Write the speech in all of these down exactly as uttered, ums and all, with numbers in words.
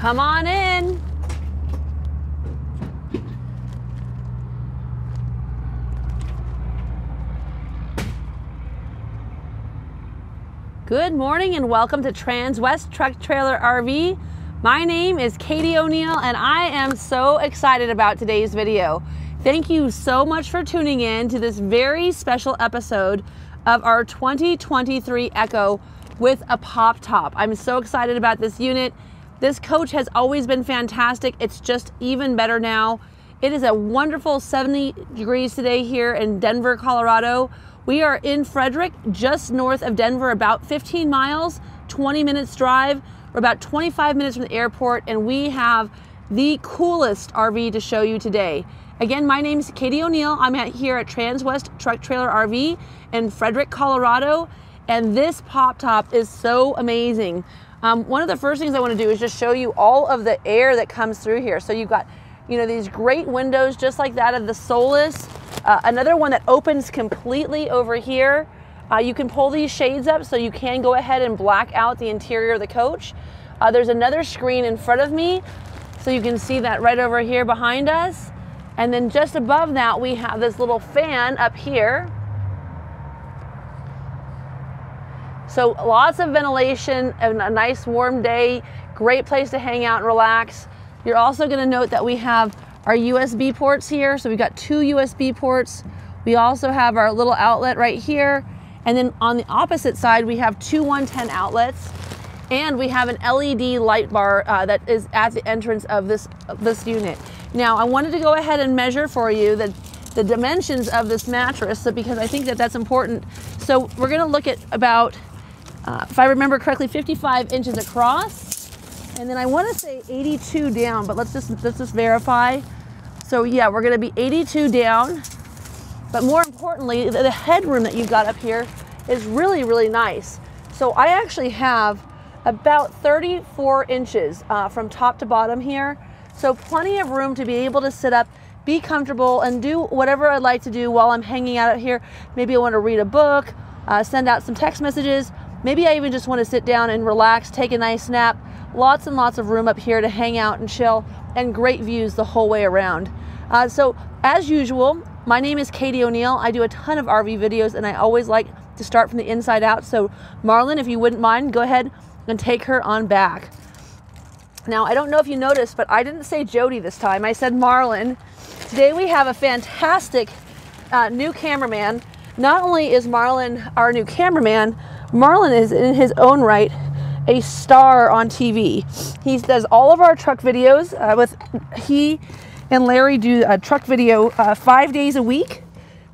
Come on in. Good morning and welcome to TransWest Truck Trailer R V. My name is Katie O'Neill and I am so excited about today's video. Thank you so much for tuning in to this very special episode of our twenty twenty-three EKKO with a pop top. I'm so excited about this unit. This coach has always been fantastic. It's just even better now. It is a wonderful seventy degrees today here in Denver, Colorado. We are in Frederick, just north of Denver, about fifteen miles, twenty minutes drive. We're about twenty-five minutes from the airport, and we have the coolest R V to show you today. Again, my name is Katie O'Neill. I'm at here at TransWest Truck Trailer R V in Frederick, Colorado, and this pop top is so amazing. Um, one of the first things I want to do is just show you all of the air that comes through here. So you've got, you know, these great windows just like that of the Solus. Uh, another one that opens completely over here. Uh, you can pull these shades up so you can go ahead and black out the interior of the coach. Uh, there's another screen in front of me, so you can see that right over here behind us. And then just above that, we have this little fan up here. So lots of ventilation and a nice warm day. Great place to hang out and relax. You're also gonna note that we have our U S B ports here. So we've got two U S B ports. We also have our little outlet right here. And then on the opposite side, we have two one ten outlets. And we have an L E D light bar uh, that is at the entrance of this, of this unit. Now, I wanted to go ahead and measure for you the, the dimensions of this mattress because I think that that's important. So we're gonna look at about, uh, if I remember correctly, fifty-five inches across. And then I want to say eighty-two down, but let's just let's just verify. So yeah, we're going to be eighty-two down. But more importantly, the headroom that you've got up here is really, really nice. So I actually have about thirty-four inches uh, from top to bottom here. So plenty of room to be able to sit up, be comfortable, and do whatever I'd like to do while I'm hanging out here. Maybe I want to read a book, uh, send out some text messages. Maybe I even just want to sit down and relax, take a nice nap. Lots and lots of room up here to hang out and chill, and great views the whole way around. Uh, so as usual, my name is Katie O'Neill. I do a ton of R V videos and I always like to start from the inside out. So Marlon, if you wouldn't mind, go ahead and take her on back. Now, I don't know if you noticed, but I didn't say Jody this time. I said Marlon. Today we have a fantastic uh, new cameraman. Not only is Marlon our new cameraman, Marlon is in his own right a star on T V. He does all of our truck videos. Uh, with he and Larry do a truck video uh, five days a week.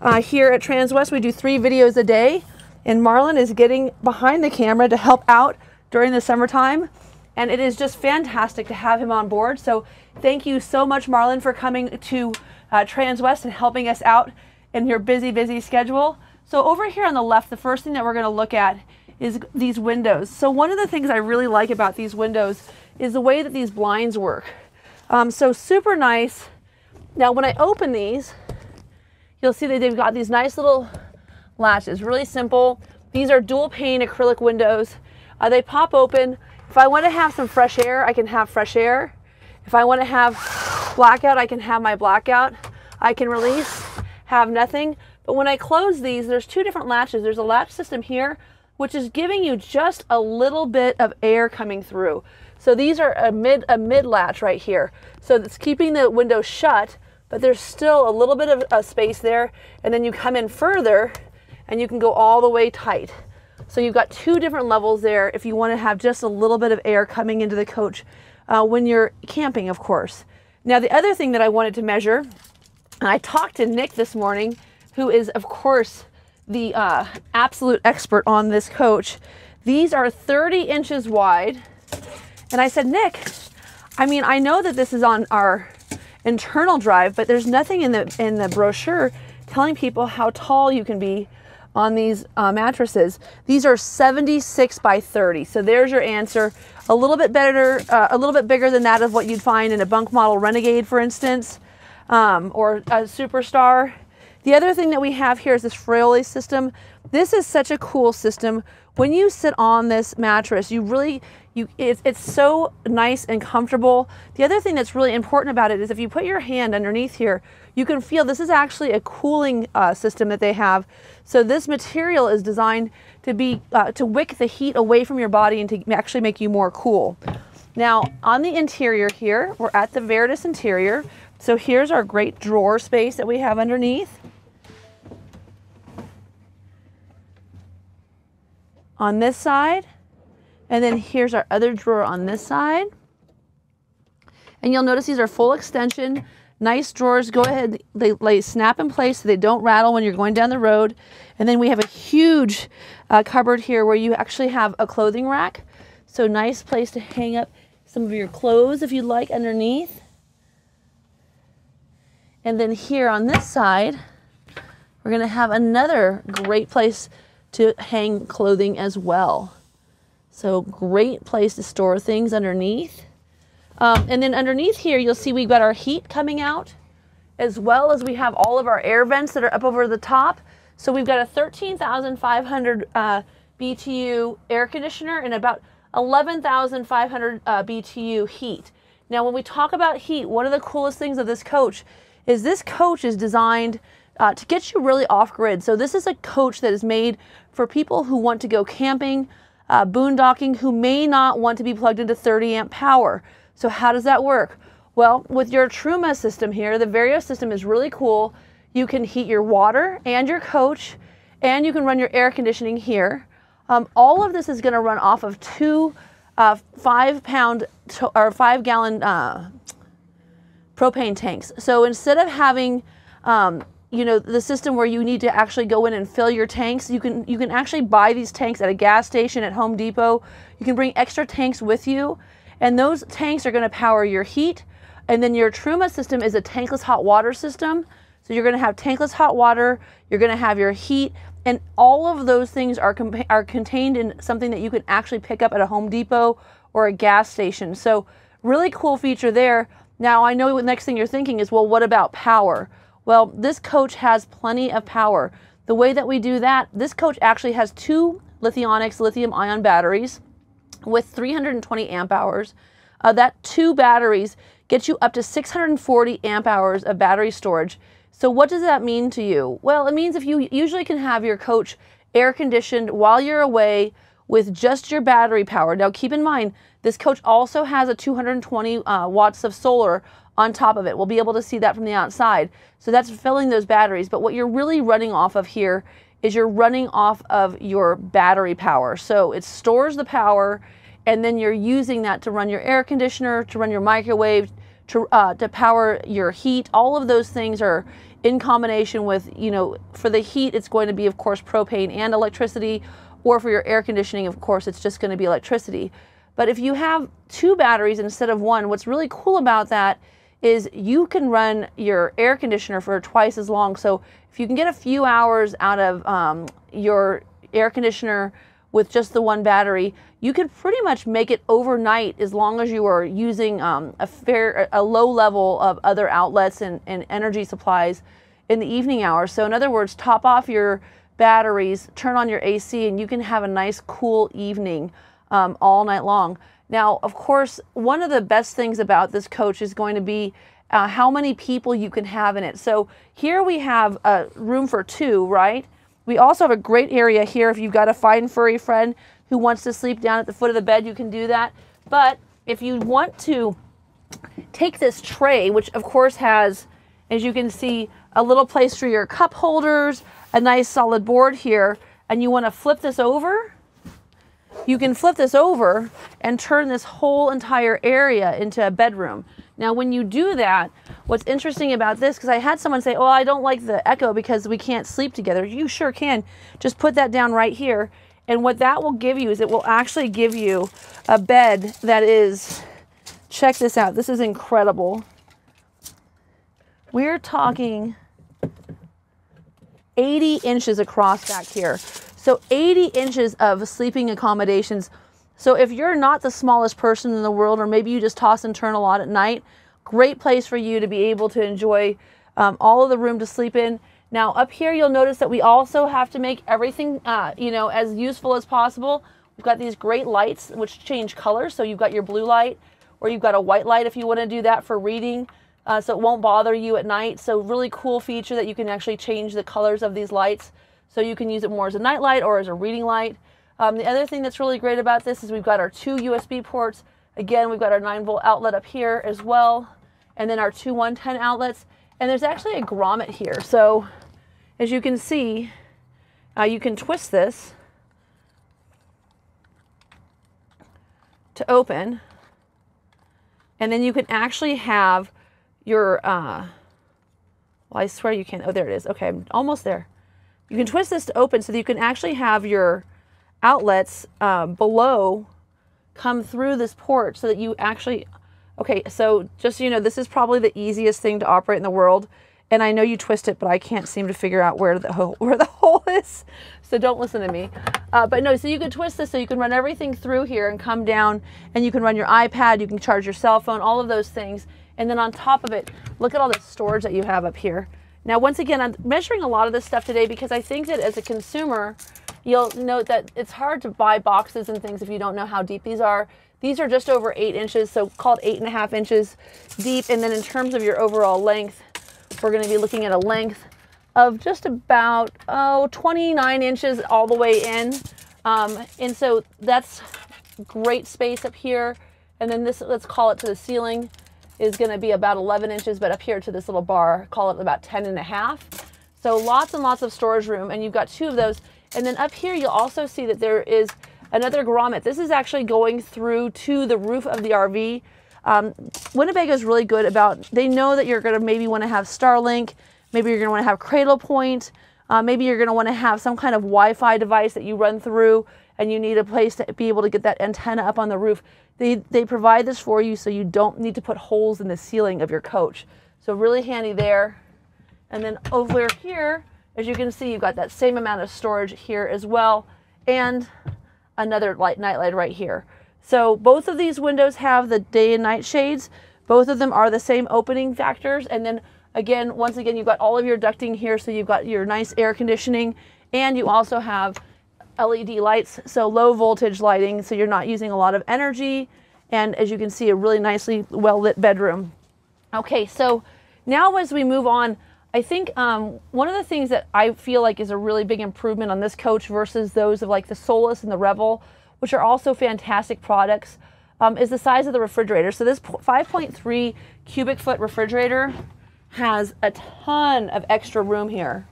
Uh, here at TransWest, we do three videos a day, and Marlon is getting behind the camera to help out during the summertime, and it is just fantastic to have him on board. So thank you so much, Marlon, for coming to uh, TransWest and helping us out in your busy, busy schedule. So over here on the left, the first thing that we're going to look at is these windows. So one of the things I really like about these windows is the way that these blinds work. Um, so super nice. Now when I open these, you'll see that they've got these nice little latches, really simple. These are dual pane acrylic windows. Uh, they pop open. If I want to have some fresh air, I can have fresh air. If I want to have blackout, I can have my blackout. I can release, have nothing. But when I close these, there's two different latches. There's a latch system here, which is giving you just a little bit of air coming through. So these are a mid, a mid latch right here. So it's keeping the window shut, but there's still a little bit of a space there. And then you come in further and you can go all the way tight. So you've got two different levels there if you want to have just a little bit of air coming into the coach uh, when you're camping, of course. Now, the other thing that I wanted to measure, and I talked to Nick this morning, who is, of course, the uh, absolute expert on this coach. These are thirty inches wide. And I said, Nick, I mean, I know that this is on our internal drive, but there's nothing in the, in the brochure telling people how tall you can be on these uh, mattresses. These are seventy-six by thirty. So there's your answer. A little bit better, uh, a little bit bigger than that of what you'd find in a bunk model Renegade, for instance, um, or a Superstar. The other thing that we have here is this Froli system. This is such a cool system. When you sit on this mattress, you really, you it, it's so nice and comfortable. The other thing that's really important about it is if you put your hand underneath here, you can feel this is actually a cooling uh, system that they have. So this material is designed to be uh, to wick the heat away from your body and to actually make you more cool. Now on the interior here, we're at the Veritas interior. So here's our great drawer space that we have underneath. On this side, and then here's our other drawer on this side. And you'll notice these are full extension, nice drawers. Go ahead, they, they snap in place so they don't rattle when you're going down the road. And then we have a huge uh, cupboard here where you actually have a clothing rack. So nice place to hang up some of your clothes if you'd like underneath. And then here on this side, we're gonna have another great place to hang clothing as well. So great place to store things underneath. Um, and then underneath here, you'll see we've got our heat coming out, as well as we have all of our air vents that are up over the top. So we've got a thirteen thousand five hundred uh, B T U air conditioner and about eleven thousand five hundred uh, B T U heat. Now, when we talk about heat, one of the coolest things of this coach is this coach is designed Uh, to get you really off-grid. So this is a coach that is made for people who want to go camping, uh, boondocking, who may not want to be plugged into thirty amp power. So how does that work? Well, with your Truma system here, the Vario system is really cool. You can heat your water and your coach, and you can run your air conditioning here. Um, all of this is gonna run off of two uh, five pound or five gallon uh, propane tanks. So instead of having, um, you know, the system where you need to actually go in and fill your tanks, you can you can actually buy these tanks at a gas station, at Home Depot. You can bring extra tanks with you, and those tanks are going to power your heat. And then your Truma system is a tankless hot water system, so you're going to have tankless hot water, you're going to have your heat, and all of those things are are contained in something that you can actually pick up at a Home Depot or a gas station. So really cool feature there. Now I know the next thing you're thinking is, well, what about power? Well, this coach has plenty of power. The way that we do that, this coach actually has two Lithionics lithium-ion batteries with three hundred twenty amp hours. Uh, that two batteries get you up to six hundred forty amp hours of battery storage. So what does that mean to you? Well, it means if you usually can have your coach air conditioned while you're away with just your battery power. Now keep in mind, this coach also has a two hundred twenty uh, watts of solar on top of it. We'll be able to see that from the outside. So that's filling those batteries. But what you're really running off of here is you're running off of your battery power. So it stores the power, and then you're using that to run your air conditioner, to run your microwave, to, uh, to power your heat. All of those things are in combination with, you know, for the heat, it's going to be, of course, propane and electricity, or for your air conditioning, of course, it's just going to be electricity. But if you have two batteries instead of one, what's really cool about that is you can run your air conditioner for twice as long. So if you can get a few hours out of um, your air conditioner with just the one battery, you could pretty much make it overnight as long as you are using um, a fair, a low level of other outlets and, and energy supplies in the evening hours. So in other words, top off your batteries, turn on your A C, and you can have a nice cool evening um, all night long. Now, of course, one of the best things about this coach is going to be uh, how many people you can have in it. So here we have a room for two, right? We also have a great area here. If you've got a fine furry friend who wants to sleep down at the foot of the bed, you can do that. But if you want to take this tray, which of course has, as you can see, a little place for your cup holders, a nice solid board here, and you want to flip this over, you can flip this over and turn this whole entire area into a bedroom. Now, when you do that, what's interesting about this, because I had someone say, oh, I don't like the EKKO because we can't sleep together. You sure can. Just put that down right here. And what that will give you is it will actually give you a bed that is, check this out. This is incredible. We're talking eighty inches across back here. So eighty inches of sleeping accommodations. So if you're not the smallest person in the world, or maybe you just toss and turn a lot at night, great place for you to be able to enjoy um, all of the room to sleep in. Now up here, you'll notice that we also have to make everything, uh, you know, as useful as possible. We've got these great lights, which change color. So you've got your blue light, or you've got a white light if you want to do that for reading, uh, so it won't bother you at night. So really cool feature that you can actually change the colors of these lights. So you can use it more as a night light or as a reading light. Um, the other thing that's really great about this is we've got our two U S B ports. Again, we've got our nine volt outlet up here as well, and then our two one ten outlets. And there's actually a grommet here. So as you can see, uh, you can twist this to open, and then you can actually have your, uh, well, I swear you can't, oh, there it is. Okay, I'm almost there. You can twist this to open so that you can actually have your outlets um, below come through this port so that you actually, okay, so just so you know, this is probably the easiest thing to operate in the world. And I know you twist it, but I can't seem to figure out where the hole, where the hole is. So don't listen to me. Uh, but no, so you can twist this so you can run everything through here and come down, and you can run your iPad, you can charge your cell phone, all of those things. And then on top of it, look at all the storage that you have up here. Now, once again, I'm measuring a lot of this stuff today because I think that as a consumer, you'll note that it's hard to buy boxes and things if you don't know how deep these are. These are just over eight inches, so called eight and a half inches deep. And then in terms of your overall length, we're going to be looking at a length of just about, oh, twenty-nine inches all the way in. Um, and so that's great space up here. And then this, let's call it to the ceiling, is going to be about eleven inches, but up here to this little bar, call it about ten and a half. So lots and lots of storage room, and you've got two of those. And then up here, you'll also see that there is another grommet. This is actually going through to the roof of the R V. Um, Winnebago is really good about, they know that you're going to maybe want to have Starlink, maybe you're going to want to have Cradle Point, uh, maybe you're going to want to have some kind of Wi-Fi device that you run through, and you need a place to be able to get that antenna up on the roof. They, they provide this for you so you don't need to put holes in the ceiling of your coach. So really handy there. And then over here, as you can see, you've got that same amount of storage here as well, and another light, night light right here. So both of these windows have the day and night shades. Both of them are the same opening factors. And then again, once again, you've got all of your ducting here. So you've got your nice air conditioning, and you also have L E D lights. So low voltage lighting. So you're not using a lot of energy. And as you can see, a really nicely well lit bedroom. Okay, so now as we move on, I think um, one of the things that I feel like is a really big improvement on this coach versus those of like the Solus and the Revel, which are also fantastic products, um, is the size of the refrigerator. So this five point three cubic foot refrigerator has a ton of extra room here.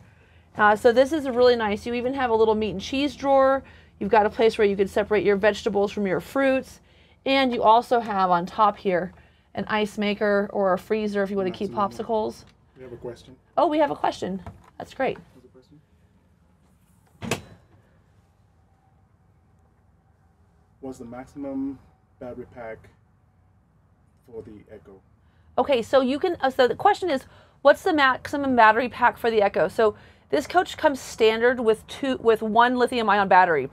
Uh, so this is really nice. You even have a little meat and cheese drawer. You've got a place where you can separate your vegetables from your fruits. And you also have on top here an ice maker or a freezer if you want to keep popsicles. We have a question. Oh, we have a question. That's great. Was the maximum battery pack for the EKKO? Okay, so you can, so the question is, what's the maximum battery pack for the EKKO? So this coach comes standard with two, with one lithium-ion battery,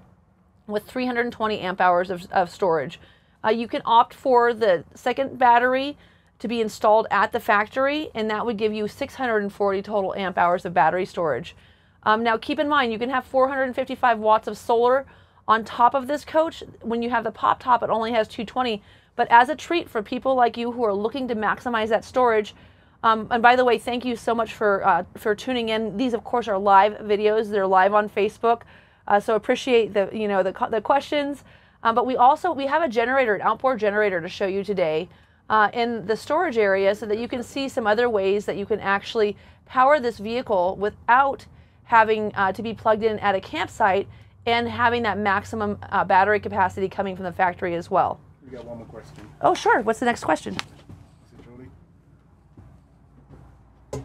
with three hundred twenty amp hours of, of storage. Uh, you can opt for the second battery to be installed at the factory, and that would give you six hundred forty total amp hours of battery storage. Um, now keep in mind, you can have four hundred fifty-five watts of solar on top of this coach. When you have the pop top, it only has two twenty, but as a treat for people like you who are looking to maximize that storage, um, and by the way, thank you so much for uh, for tuning in. These, of course, are live videos. They're live on Facebook, uh, so appreciate the you know the the questions. Um, but we also we have a generator, an outboard generator, to show you today uh, in the storage area, so that you can see some other ways that you can actually power this vehicle without having uh, to be plugged in at a campsite, and having that maximum uh, battery capacity coming from the factory as well. We got one more question. Oh, sure. What's the next question? Is it Jody?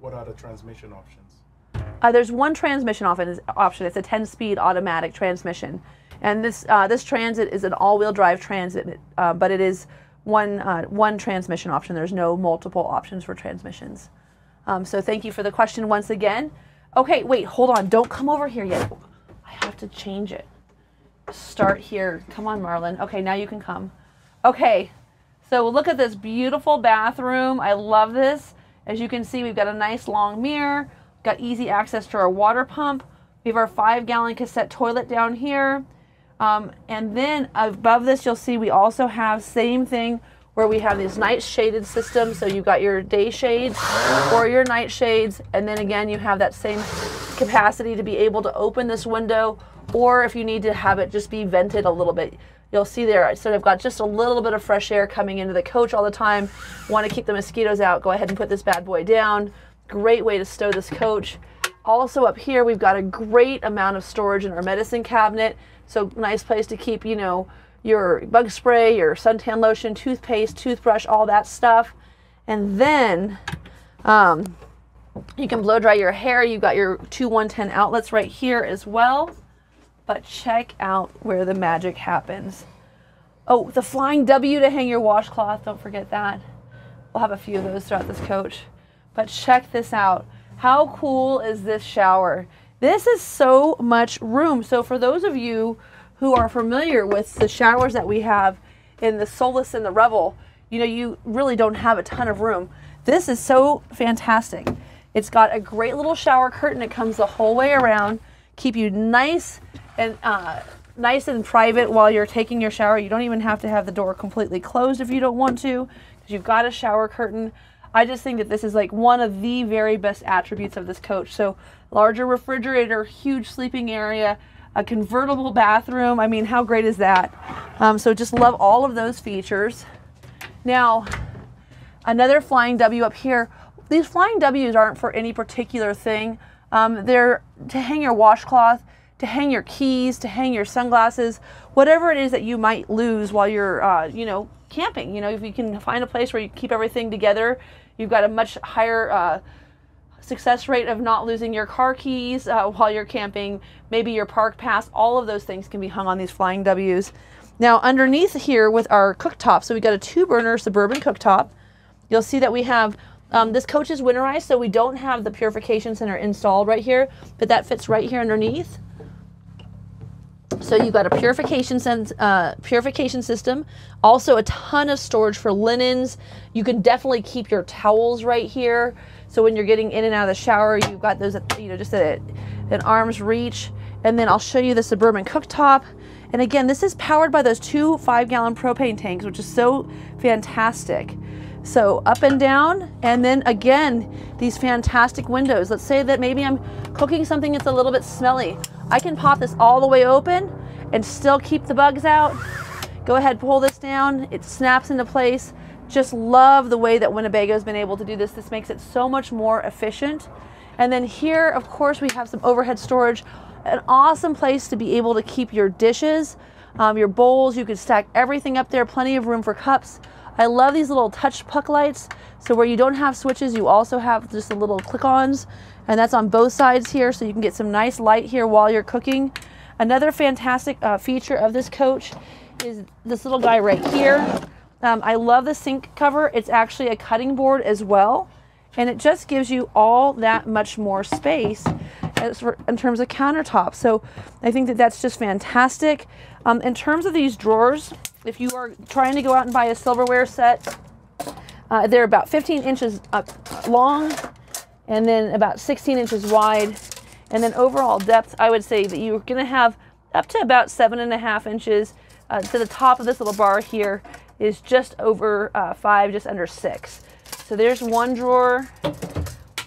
What are the transmission options? Uh, there's one transmission option. It's a ten-speed automatic transmission, and this uh, this Transit is an all-wheel drive Transit, uh, but it is one uh, one transmission option. There's no multiple options for transmissions. Um, so thank you for the question once again. Okay, wait, hold on. Don't come over here yet. I have to change it. Start here. Come on, Marlon. Okay, now you can come. Okay, so look at this beautiful bathroom. I love this. As you can see, we've got a nice long mirror, got easy access to our water pump. We have our five gallon cassette toilet down here. Um, and then above this, you'll see we also have same thing where we have these night shaded systems. So you've got your day shades or your night shades. And then again, you have that same capacity to be able to open this window, or if you need to have it just be vented a little bit. You'll see there, so I've got just a little bit of fresh air coming into the coach all the time. Want to keep the mosquitoes out, go ahead and put this bad boy down. Great way to stow this coach. Also up here, we've got a great amount of storage in our medicine cabinet. So nice place to keep, you know, your bug spray, your suntan lotion, toothpaste, toothbrush, all that stuff. And then um, you can blow dry your hair. You've got your two one ten outlets right here as well. But check out where the magic happens. Oh, the flying W to hang your washcloth. Don't forget that. We'll have a few of those throughout this coach. But check this out. How cool is this shower? This is so much room. So for those of you who are familiar with the showers that we have in the Solus and the Revel, you know, you really don't have a ton of room. This is so fantastic. It's got a great little shower curtain. It comes the whole way around. Keep you nice and uh, nice and private while you're taking your shower. You don't even have to have the door completely closed if you don't want to, because you've got a shower curtain. I just think that this is like one of the very best attributes of this coach. So larger refrigerator, huge sleeping area, a convertible bathroom. I mean, how great is that? Um, so just love all of those features. Now, another flying W up here. These flying Ws aren't for any particular thing. Um, they're to hang your washcloth, to hang your keys, to hang your sunglasses, whatever it is that you might lose while you're, uh, you know, camping. You know, if you can find a place where you keep everything together, you've got a much higher uh, success rate of not losing your car keys uh, while you're camping, maybe your park pass, all of those things can be hung on these flying Ws. Now underneath here with our cooktop, so we've got a two burner Suburban cooktop. You'll see that we have Um, this coach is winterized, so we don't have the purification center installed right here, but that fits right here underneath. So you've got a purification, uh, purification system, also a ton of storage for linens. You can definitely keep your towels right here. So when you're getting in and out of the shower, you've got those, you know, just at an arm's reach. And then I'll show you the Suburban cooktop. And again, this is powered by those two five gallon propane tanks, which is so fantastic. So up and down, and then again, these fantastic windows. Let's say that maybe I'm cooking something that's a little bit smelly. I can pop this all the way open and still keep the bugs out. Go ahead, pull this down. It snaps into place. Just love the way that Winnebago's been able to do this. This makes it so much more efficient. And then here, of course, we have some overhead storage. An awesome place to be able to keep your dishes, um, your bowls. You can stack everything up there. Plenty of room for cups. I love these little touch puck lights. So where you don't have switches, you also have just the little click-ons, and that's on both sides here, so you can get some nice light here while you're cooking. Another fantastic uh, feature of this coach is this little guy right here. Um, I love the sink cover. It's actually a cutting board as well, and it just gives you all that much more space as for, in terms of countertops. So I think that that's just fantastic. Um, in terms of these drawers, if you are trying to go out and buy a silverware set, uh, they're about fifteen inches up long and then about sixteen inches wide. And then overall depth, I would say that you're going to have up to about seven and a half inches. Uh, to the top of this little bar here is just over uh, five, just under six. So there's one drawer.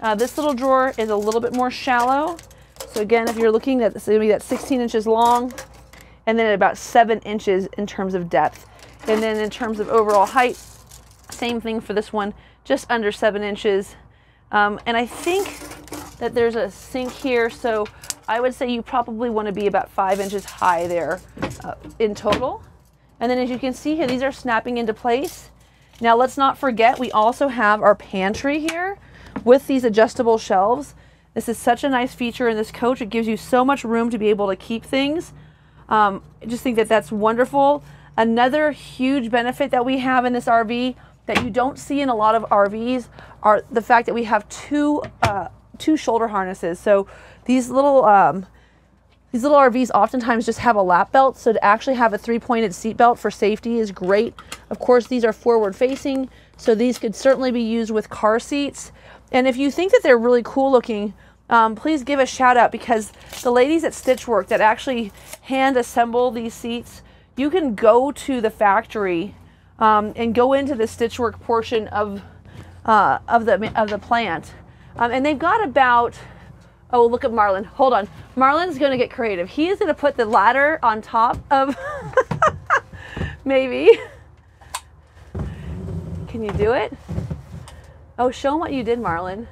Uh, this little drawer is a little bit more shallow. So again, if you're looking at this, it's going to be that sixteen inches long, and then at about seven inches in terms of depth. And then in terms of overall height, same thing for this one, just under seven inches. Um, and I think that there's a sink here, so I would say you probably want to be about five inches high there uh, in total. And then as you can see here, these are snapping into place. Now let's not forget, we also have our pantry here with these adjustable shelves. This is such a nice feature in this coach. It gives you so much room to be able to keep things. Um, I just think that that's wonderful. Another huge benefit that we have in this R V that you don't see in a lot of R Vs are the fact that we have two, uh, two shoulder harnesses. So these little um, These little R Vs oftentimes just have a lap belt, so to actually have a three-pointed seat belt for safety is great. Of course, these are forward-facing, so these could certainly be used with car seats. And if you think that they're really cool looking, um, please give a shout out, because the ladies at Stitch Work that actually hand assemble these seats, you can go to the factory um, and go into the Stitch Work portion of uh, of the of the plant, um, and they've got about. Oh, look at Marlon. Hold on. Marlon's going to get creative. He is going to put the ladder on top of... Maybe. Can you do it? Oh, show him what you did, Marlon.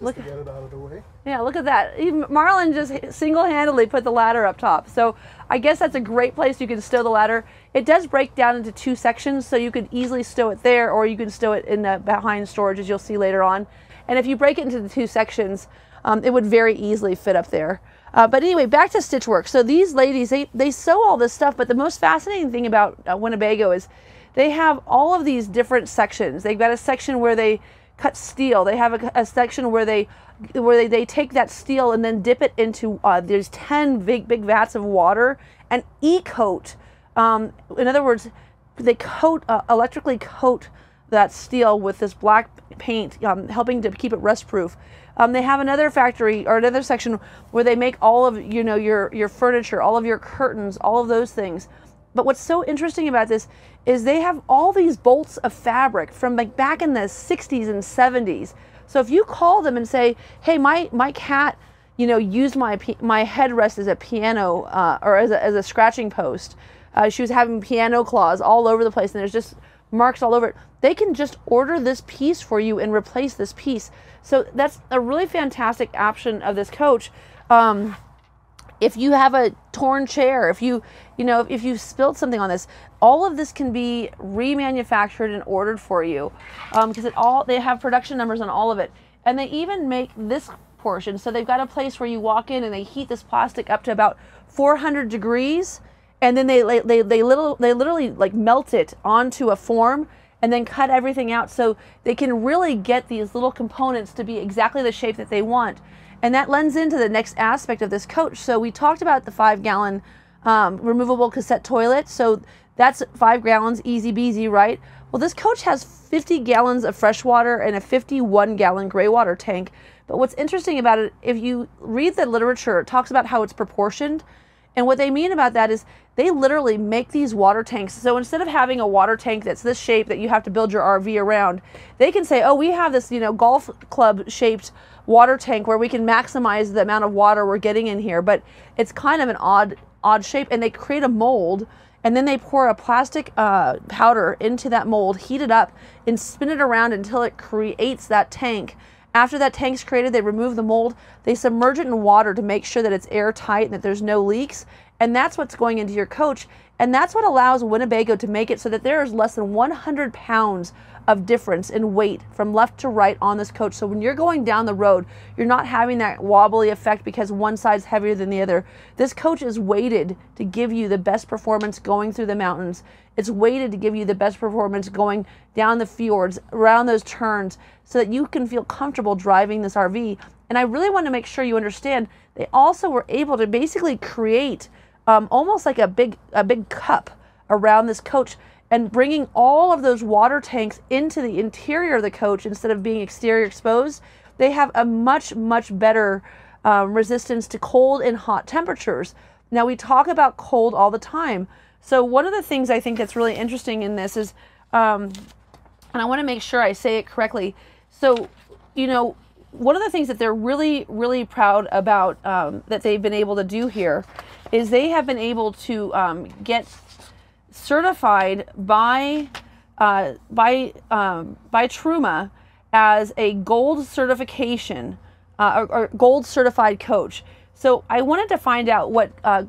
Look. Just to get it out of the way. Yeah, look at that. Marlon just single-handedly put the ladder up top. So I guess that's a great place you can stow the ladder. It does break down into two sections, so you could easily stow it there, or you can stow it in the behind storage, as you'll see later on. And if you break it into the two sections, Um, it would very easily fit up there. Uh, but anyway, back to Stitch Work. So these ladies, they, they sew all this stuff, but the most fascinating thing about uh, Winnebago is they have all of these different sections. They've got a section where they cut steel. They have a, a section where they where they, they take that steel and then dip it into, uh, there's ten big, big vats of water and e-coat. Um, in other words, they coat, uh, electrically coat that steel with this black paint, um, helping to keep it rust-proof. Um, they have another factory or another section where they make all of, you know, your, your furniture, all of your curtains, all of those things. But what's so interesting about this is they have all these bolts of fabric from like back in the sixties and seventies. So if you call them and say, hey, my, my cat, you know, used my, my headrest as a piano uh, or as a, as a scratching post. Uh, she was having piano claws all over the place, and there's just marks all over it. They can just order this piece for you and replace this piece. So that's a really fantastic option of this coach. Um, if you have a torn chair, if you, you know, if you've spilled something on this, all of this can be remanufactured and ordered for you, because um, it all, they have production numbers on all of it. And they even make this portion. So they've got a place where you walk in and they heat this plastic up to about four hundred degrees. And then they, they, they, little, they literally like melt it onto a form and then cut everything out, so they can really get these little components to be exactly the shape that they want. And that lends into the next aspect of this coach. So we talked about the five gallon um, removable cassette toilet. So that's five gallons, easy beasy, right? Well, this coach has fifty gallons of fresh water and a fifty-one gallon gray water tank. But what's interesting about it, if you read the literature, it talks about how it's proportioned. And what they mean about that is they literally make these water tanks. So instead of having a water tank that's this shape that you have to build your R V around, they can say, oh, we have this, you know, golf club shaped water tank where we can maximize the amount of water we're getting in here. But it's kind of an odd, odd shape. And they create a mold, and then they pour a plastic uh, powder into that mold, heat it up, and spin it around until it creates that tank. After that tank's created, they remove the mold, they submerge it in water to make sure that it's airtight and that there's no leaks. And that's what's going into your coach. And that's what allows Winnebago to make it so that there is less than one hundred pounds of difference in weight from left to right on this coach. So when you're going down the road, you're not having that wobbly effect because one side's heavier than the other. This coach is weighted to give you the best performance going through the mountains. It's weighted to give you the best performance going down the fjords, around those turns, so that you can feel comfortable driving this R V. And I really want to make sure you understand, they also were able to basically create Um, almost like a big a big cup around this coach, and bringing all of those water tanks into the interior of the coach instead of being exterior exposed. They have a much, much better um, resistance to cold and hot temperatures. Now, we talk about cold all the time. So one of the things I think that's really interesting in this is, um, and I want to make sure I say it correctly. So, you know, one of the things that they're really, really proud about um, that they've been able to do here is they have been able to um, get certified by uh, by um, by Truma as a gold certification uh, or, or gold certified coach. So I wanted to find out what uh,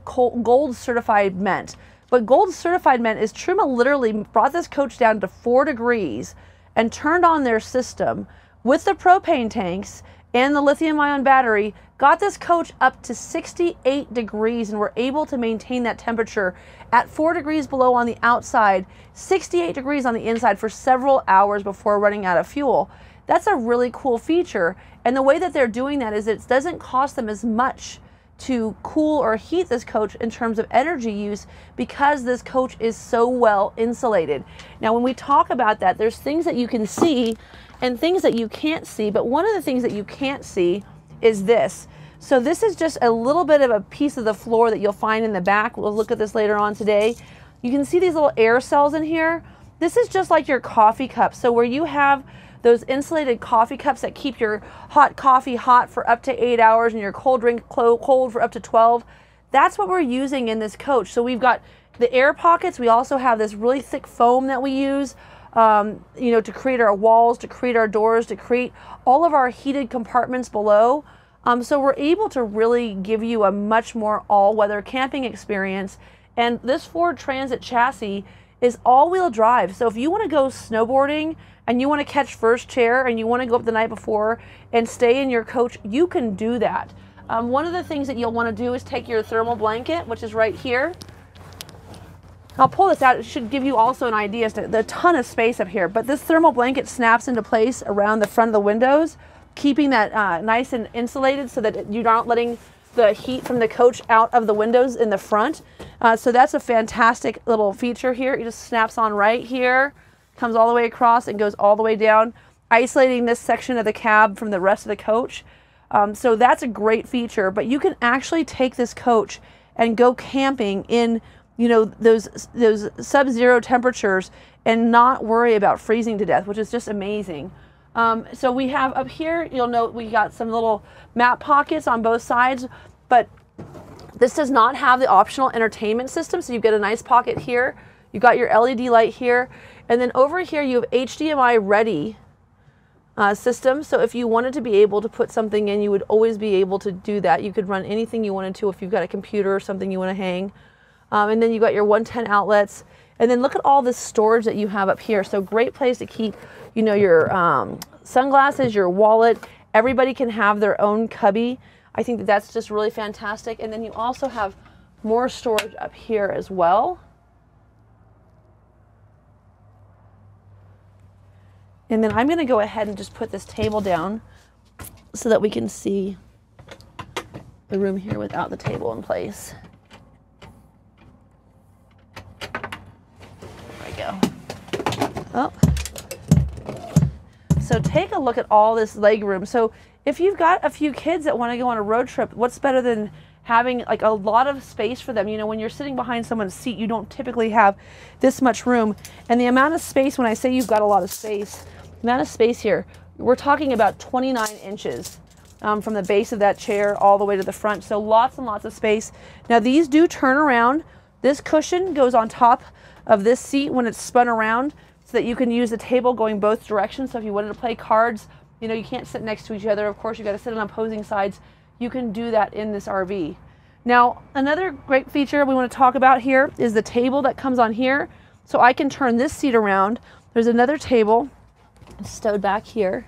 gold certified meant. What gold certified meant is Truma literally brought this coach down to four degrees and turned on their system with the propane tanks and the lithium-ion battery, got this coach up to sixty-eight degrees, and were able to maintain that temperature at four degrees below on the outside, sixty-eight degrees on the inside for several hours before running out of fuel. That's a really cool feature. And the way that they're doing that is it doesn't cost them as much to cool or heat this coach in terms of energy use because this coach is so well insulated. Now, when we talk about that, there's things that you can see and things that you can't see, but one of the things that you can't see is this. So this is just a little bit of a piece of the floor that you'll find in the back. We'll look at this later on today. You can see these little air cells in here. This is just like your coffee cup. So where you have those insulated coffee cups that keep your hot coffee hot for up to eight hours and your cold drink cold for up to twelve, that's what we're using in this coach. So we've got the air pockets. We also have this really thick foam that we use, um, you know, to create our walls, to create our doors, to create all of our heated compartments below. Um, so we're able to really give you a much more all-weather camping experience. And this Ford Transit chassis is all-wheel drive. So if you want to go snowboarding and you want to catch first chair and you want to go up the night before and stay in your coach, you can do that. Um, one of the things that you'll want to do is take your thermal blanket, which is right here. I'll pull this out. It should give you also an idea as to the ton of space up here. But this thermal blanket snaps into place around the front of the windows, keeping that uh, nice and insulated so that you're not letting the heat from the coach out of the windows in the front. Uh, so that's a fantastic little feature here. It just snaps on right here, comes all the way across and goes all the way down, isolating this section of the cab from the rest of the coach. Um, so that's a great feature, but you can actually take this coach and go camping in, you know, those, those sub-zero temperatures and not worry about freezing to death, which is just amazing. Um, so we have up here, you'll note we got some little map pockets on both sides, but this does not have the optional entertainment system. So you get a nice pocket here. You got your L E D light here. And then over here, you have H D M I ready uh, system. So if you wanted to be able to put something in, you would always be able to do that. You could run anything you wanted to if you've got a computer or something you want to hang. Um, and then you got your one ten outlets. And then look at all this storage that you have up here. So great place to keep, you know, your um, sunglasses, your wallet. Everybody can have their own cubby. I think that that's just really fantastic. And then you also have more storage up here as well. And then I'm going to go ahead and just put this table down so that we can see the room here without the table in place. There we go. Oh. So take a look at all this leg room. So if you've got a few kids that want to go on a road trip, what's better than having like a lot of space for them? You know, when you're sitting behind someone's seat, you don't typically have this much room. And the amount of space, when I say you've got a lot of space, amount of space here, we're talking about twenty-nine inches um, from the base of that chair all the way to the front. So lots and lots of space. Now these do turn around. This cushion goes on top of this seat when it's spun around so that you can use the table going both directions. So if you wanted to play cards, you know, you can't sit next to each other. Of course, you've got to sit on opposing sides. You can do that in this R V. Now, another great feature we want to talk about here is the table that comes on here. So I can turn this seat around. There's another table stowed back here.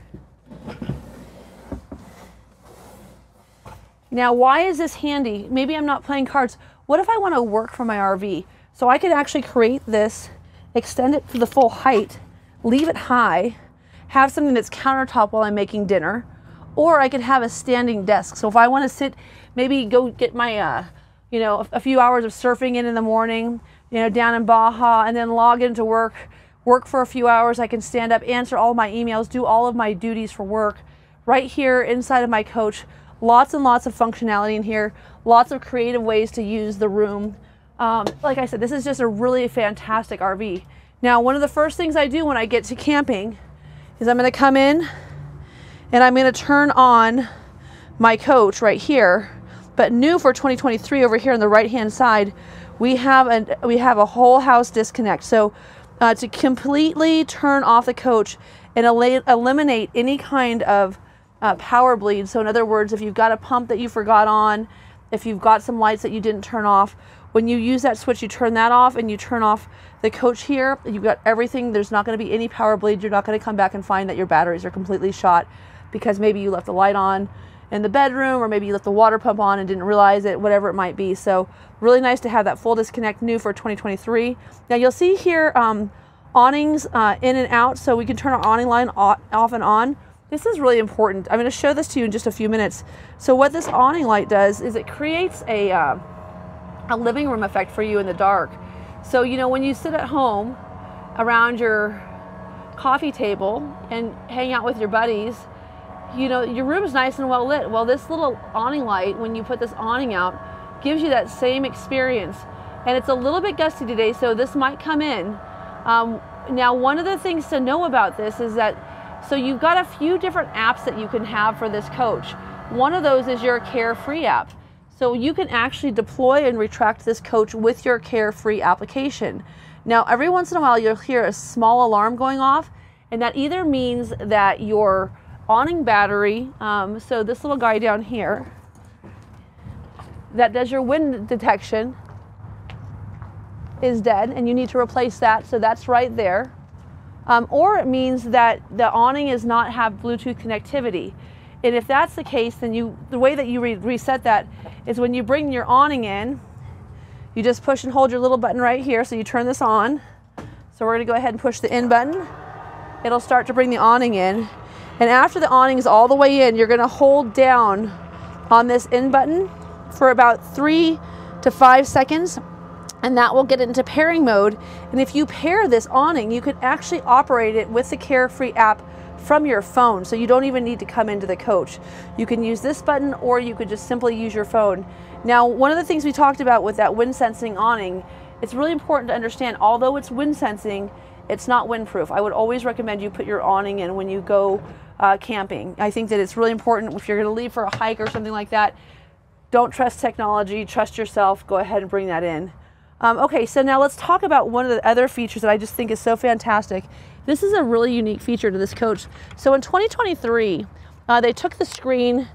Now, why is this handy? Maybe I'm not playing cards. What if I want to work from my R V? So I could actually create this, extend it to the full height, leave it high, have something that's countertop while I'm making dinner. Or I could have a standing desk. So if I want to sit, maybe go get my, uh, you know, a few hours of surfing in in the morning, you know, down in Baja, and then log into work, work for a few hours. I can stand up, answer all my emails, do all of my duties for work right here inside of my coach. Lots and lots of functionality in here. Lots of creative ways to use the room. Um, like I said, this is just a really fantastic R V. Now, one of the first things I do when I get to camping is I'm going to come in, and I'm going to turn on my coach right here. But new for twenty twenty-three, over here on the right-hand side, we have a we have a whole house disconnect. So uh, to completely turn off the coach and el eliminate any kind of uh, power bleed. So in other words, if you've got a pump that you forgot on, if you've got some lights that you didn't turn off, when you use that switch, you turn that off and you turn off the coach here. You've got everything. There's not going to be any power bleed. You're not going to come back and find that your batteries are completely shot, because maybe you left the light on in the bedroom, or maybe you left the water pump on and didn't realize it, whatever it might be. So really nice to have that full disconnect, new for twenty twenty-three. Now you'll see here um, awnings uh, in and out, so we can turn our awning line off and on. This is really important. I'm going to show this to you in just a few minutes. So what this awning light does is it creates a, uh, a living room effect for you in the dark. So, you know, when you sit at home around your coffee table and hang out with your buddies, you know, your room is nice and well lit. Well, this little awning light, when you put this awning out, gives you that same experience. And it's a little bit gusty today, so this might come in. Um, now, one of the things to know about this is that, so you've got a few different apps that you can have for this coach. One of those is your Carefree app. So you can actually deploy and retract this coach with your Carefree application. Now, every once in a while, you'll hear a small alarm going off, and that either means that your awning battery, um, so this little guy down here, that does your wind detection, is dead and you need to replace that, so that's right there. Um, or it means that the awning does not have Bluetooth connectivity. And if that's the case, then you, the way that you re reset that is when you bring your awning in, you just push and hold your little button right here, so you turn this on. So we're gonna go ahead and push the in button. It'll start to bring the awning in. And after the awning's all the way in, you're gonna hold down on this in button for about three to five seconds. And that will get into pairing mode. And if you pair this awning, you can actually operate it with the Carefree app from your phone. So you don't even need to come into the coach. You can use this button, or you could just simply use your phone. Now, one of the things we talked about with that wind sensing awning, it's really important to understand, although it's wind sensing, it's not windproof. I would always recommend you put your awning in when you go uh, camping. I think that it's really important if you're gonna leave for a hike or something like that. Don't trust technology, trust yourself. Go ahead and bring that in. Um, okay, so now let's talk about one of the other features that I just think is so fantastic. This is a really unique feature to this coach. So in twenty twenty-three, uh, they took the screen,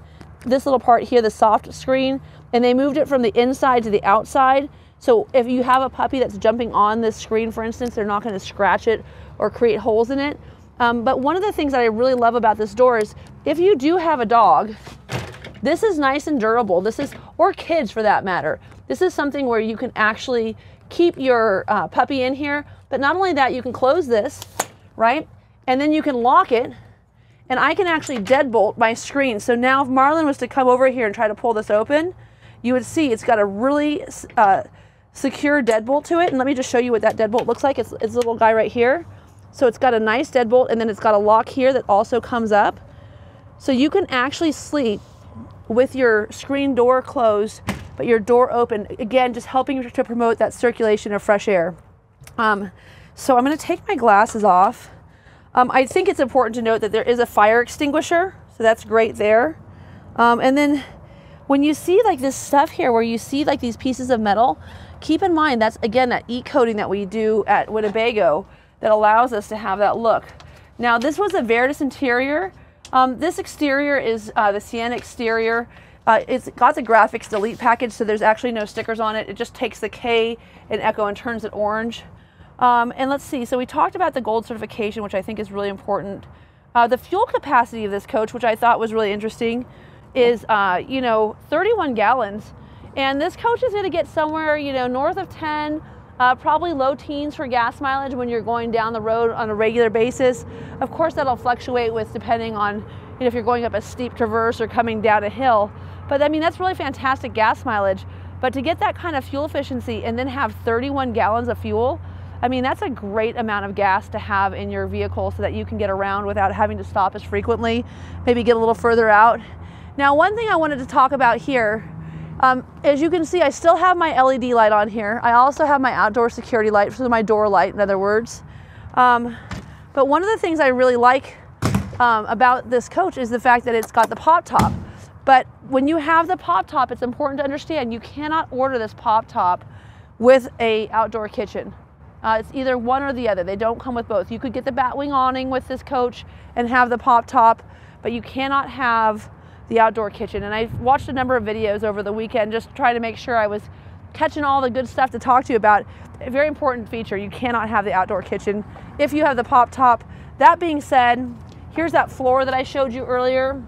this little part here, the soft screen, and they moved it from the inside to the outside. So if you have a puppy that's jumping on this screen, for instance, they're not gonna scratch it or create holes in it. Um, but one of the things that I really love about this door is if you do have a dog, this is nice and durable. This is, or kids for that matter. This is something where you can actually keep your uh, puppy in here, but not only that, you can close this, right? And then you can lock it, and I can actually deadbolt my screen. So now if Marlon was to come over here and try to pull this open, you would see it's got a really uh, secure deadbolt to it. And let me just show you what that deadbolt looks like. It's, it's a little guy right here. So it's got a nice deadbolt, and then it's got a lock here that also comes up. So you can actually sleep with your screen door closed, but your door open, again, just helping to promote that circulation of fresh air. Um, so I'm gonna take my glasses off. Um, I think it's important to note that there is a fire extinguisher, so that's great there. Um, and then when you see like this stuff here, where you see like these pieces of metal, keep in mind that's, again, that e-coating that we do at Winnebago that allows us to have that look. Now, this was a Veritas interior. Um, this exterior is uh, the Sienna exterior. Uh, it's got the graphics delete package, so there's actually no stickers on it. It just takes the K in EKKO and turns it orange. Um, and let's see, so we talked about the gold certification, which I think is really important. Uh, the fuel capacity of this coach, which I thought was really interesting, is, uh, you know, thirty-one gallons. And this coach is gonna get somewhere, you know, north of ten, uh, probably low teens for gas mileage when you're going down the road on a regular basis. Of course, that'll fluctuate with depending on, you know, if you're going up a steep traverse or coming down a hill. But I mean, that's really fantastic gas mileage. But to get that kind of fuel efficiency and then have thirty-one gallons of fuel, I mean, that's a great amount of gas to have in your vehicle so that you can get around without having to stop as frequently, maybe get a little further out. Now, one thing I wanted to talk about here, um, as you can see, I still have my L E D light on here. I also have my outdoor security light, so my door light, in other words. Um, but one of the things I really like um, about this coach is the fact that it's got the pop top. But when you have the pop top, it's important to understand you cannot order this pop top with a outdoor kitchen. Uh, it's either one or the other. They don't come with both. You could get the batwing awning with this coach and have the pop top, but you cannot have the outdoor kitchen. And I watched a number of videos over the weekend just trying to make sure I was catching all the good stuff to talk to you about. A very important feature, you cannot have the outdoor kitchen if you have the pop top. That being said, here's that floor that I showed you earlier.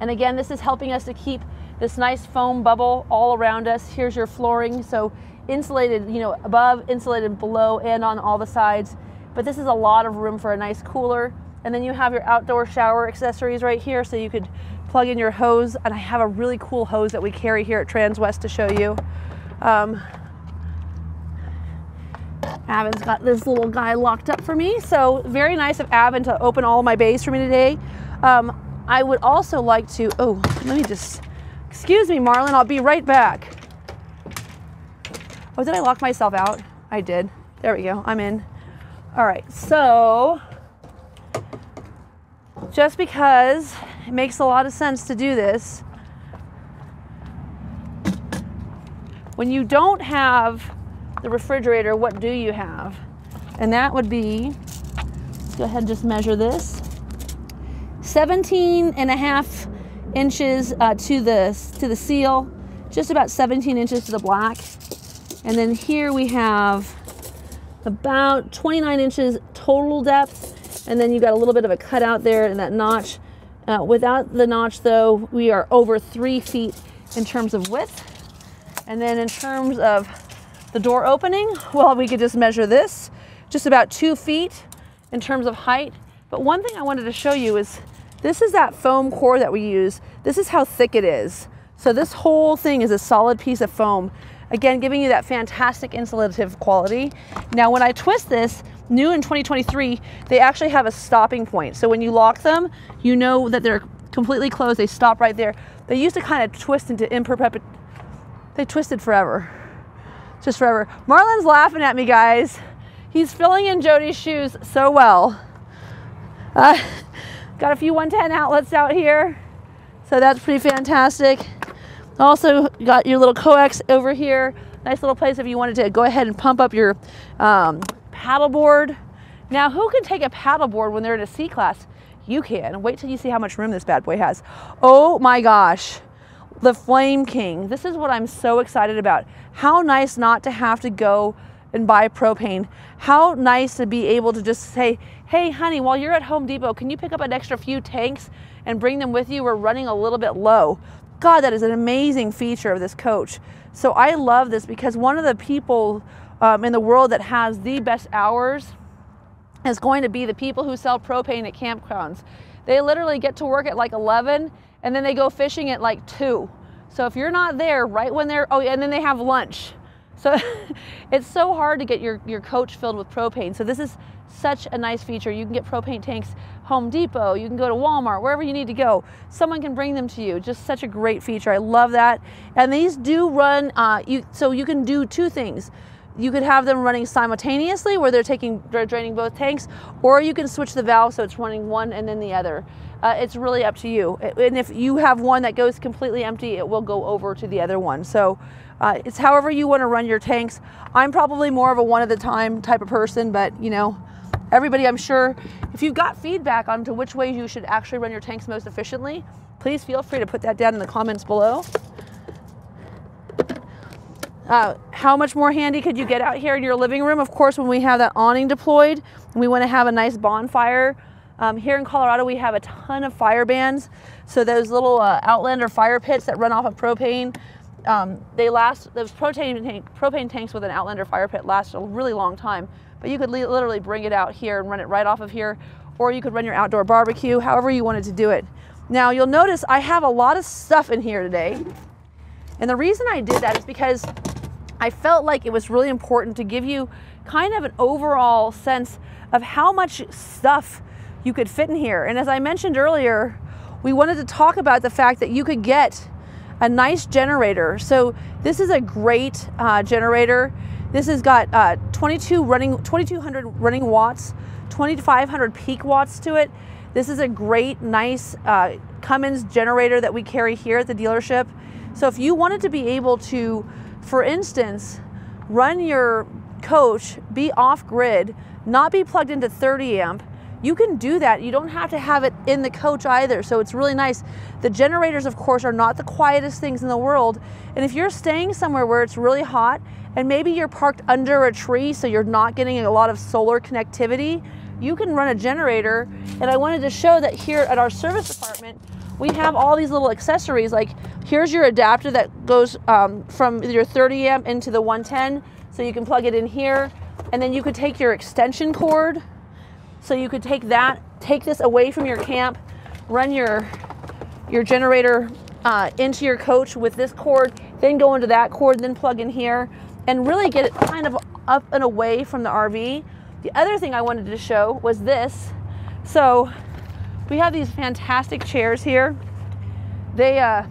And again, this is helping us to keep this nice foam bubble all around us. Here's your flooring, so insulated, you know, above, insulated below, and on all the sides. But this is a lot of room for a nice cooler. And then you have your outdoor shower accessories right here, so you could plug in your hose. And I have a really cool hose that we carry here at TransWest to show you. Um, Avin's got this little guy locked up for me, so very nice of Avin to open all my bays for me today. Um, I would also like to, oh, let me just, excuse me, Marlon, I'll be right back. Oh, did I lock myself out? I did. There we go, I'm in. All right, so just because it makes a lot of sense to do this, when you don't have the refrigerator, what do you have? And that would be, let's go ahead and just measure this, seventeen and a half inches uh, to the to the seal, just about seventeen inches to the black. And then here we have about twenty-nine inches total depth, and then you got a little bit of a cutout there in that notch. Uh, without the notch though, we are over three feet in terms of width. And then in terms of the door opening, well, we could just measure this, just about two feet in terms of height. But one thing I wanted to show you is this is that foam core that we use. This is how thick it is. So this whole thing is a solid piece of foam. Again, giving you that fantastic insulative quality. Now, when I twist this, new in twenty twenty-three, they actually have a stopping point. So when you lock them, you know that they're completely closed. They stop right there. They used to kind of twist into imperpet. They twisted forever, just forever. Marlon's laughing at me, guys. He's filling in Jody's shoes so well. Uh, got a few one ten outlets out here, so that's pretty fantastic. Also got your little coax over here. Nice little place if you wanted to go ahead and pump up your um, paddleboard. Now, who can take a paddleboard when they're in a C-class? You can. Wait till you see how much room this bad boy has. Oh my gosh, the Flame King. This is what I'm so excited about. How nice not to have to go and buy propane. How nice to be able to just say, hey honey, while you're at Home Depot, can you pick up an extra few tanks and bring them with you? We're running a little bit low. God, that is an amazing feature of this coach. So I love this because one of the people um, in the world that has the best hours is going to be the people who sell propane at campgrounds. They literally get to work at like eleven and then they go fishing at like two. So if you're not there right when they're, oh, and then they have lunch. So it's so hard to get your, your coach filled with propane. So this is such a nice feature. You can get propane tanks, Home Depot, you can go to Walmart, wherever you need to go. Someone can bring them to you. Just such a great feature. I love that. And these do run, uh, you, so you can do two things. You could have them running simultaneously where they're taking, they're draining both tanks, or you can switch the valve so it's running one and then the other. Uh, it's really up to you. And if you have one that goes completely empty, it will go over to the other one. So uh, it's however you want to run your tanks. I'm probably more of a one at a time type of person, but you know, everybody, I'm sure, if you've got feedback on to which way you should actually run your tanks most efficiently, please feel free to put that down in the comments below. Uh, how much more handy could you get out here in your living room? Of course, when we have that awning deployed and we want to have a nice bonfire. Um, here in Colorado, we have a ton of fire bans. So those little uh, Outlander fire pits that run off of propane, um, they last, those propane, tank, propane tanks with an Outlander fire pit last a really long time. But you could literally bring it out here and run it right off of here, or you could run your outdoor barbecue, however you wanted to do it. Now, you'll notice I have a lot of stuff in here today. And the reason I did that is because I felt like it was really important to give you kind of an overall sense of how much stuff you could fit in here. And as I mentioned earlier, we wanted to talk about the fact that you could get a nice generator. So this is a great uh, generator. This has got uh, twenty-two running, twenty-two hundred running watts, twenty-five hundred peak watts to it. This is a great, nice uh, Cummins generator that we carry here at the dealership. So if you wanted to be able to, for instance, run your coach, be off-grid, not be plugged into thirty amp, you can do that. You don't have to have it in the coach either, so it's really nice. The generators, of course, are not the quietest things in the world, and if you're staying somewhere where it's really hot, and maybe you're parked under a tree so you're not getting a lot of solar connectivity, you can run a generator. And I wanted to show that here at our service department, we have all these little accessories. Like here's your adapter that goes um, from your thirty amp into the one ten, so you can plug it in here. And then you could take your extension cord, so you could take that take this away from your camp, run your your generator uh, into your coach with this cord, then go into that cord, then plug in here, and really get it kind of up and away from the R V. The other thing I wanted to show was this. So we have these fantastic chairs here. They, uh,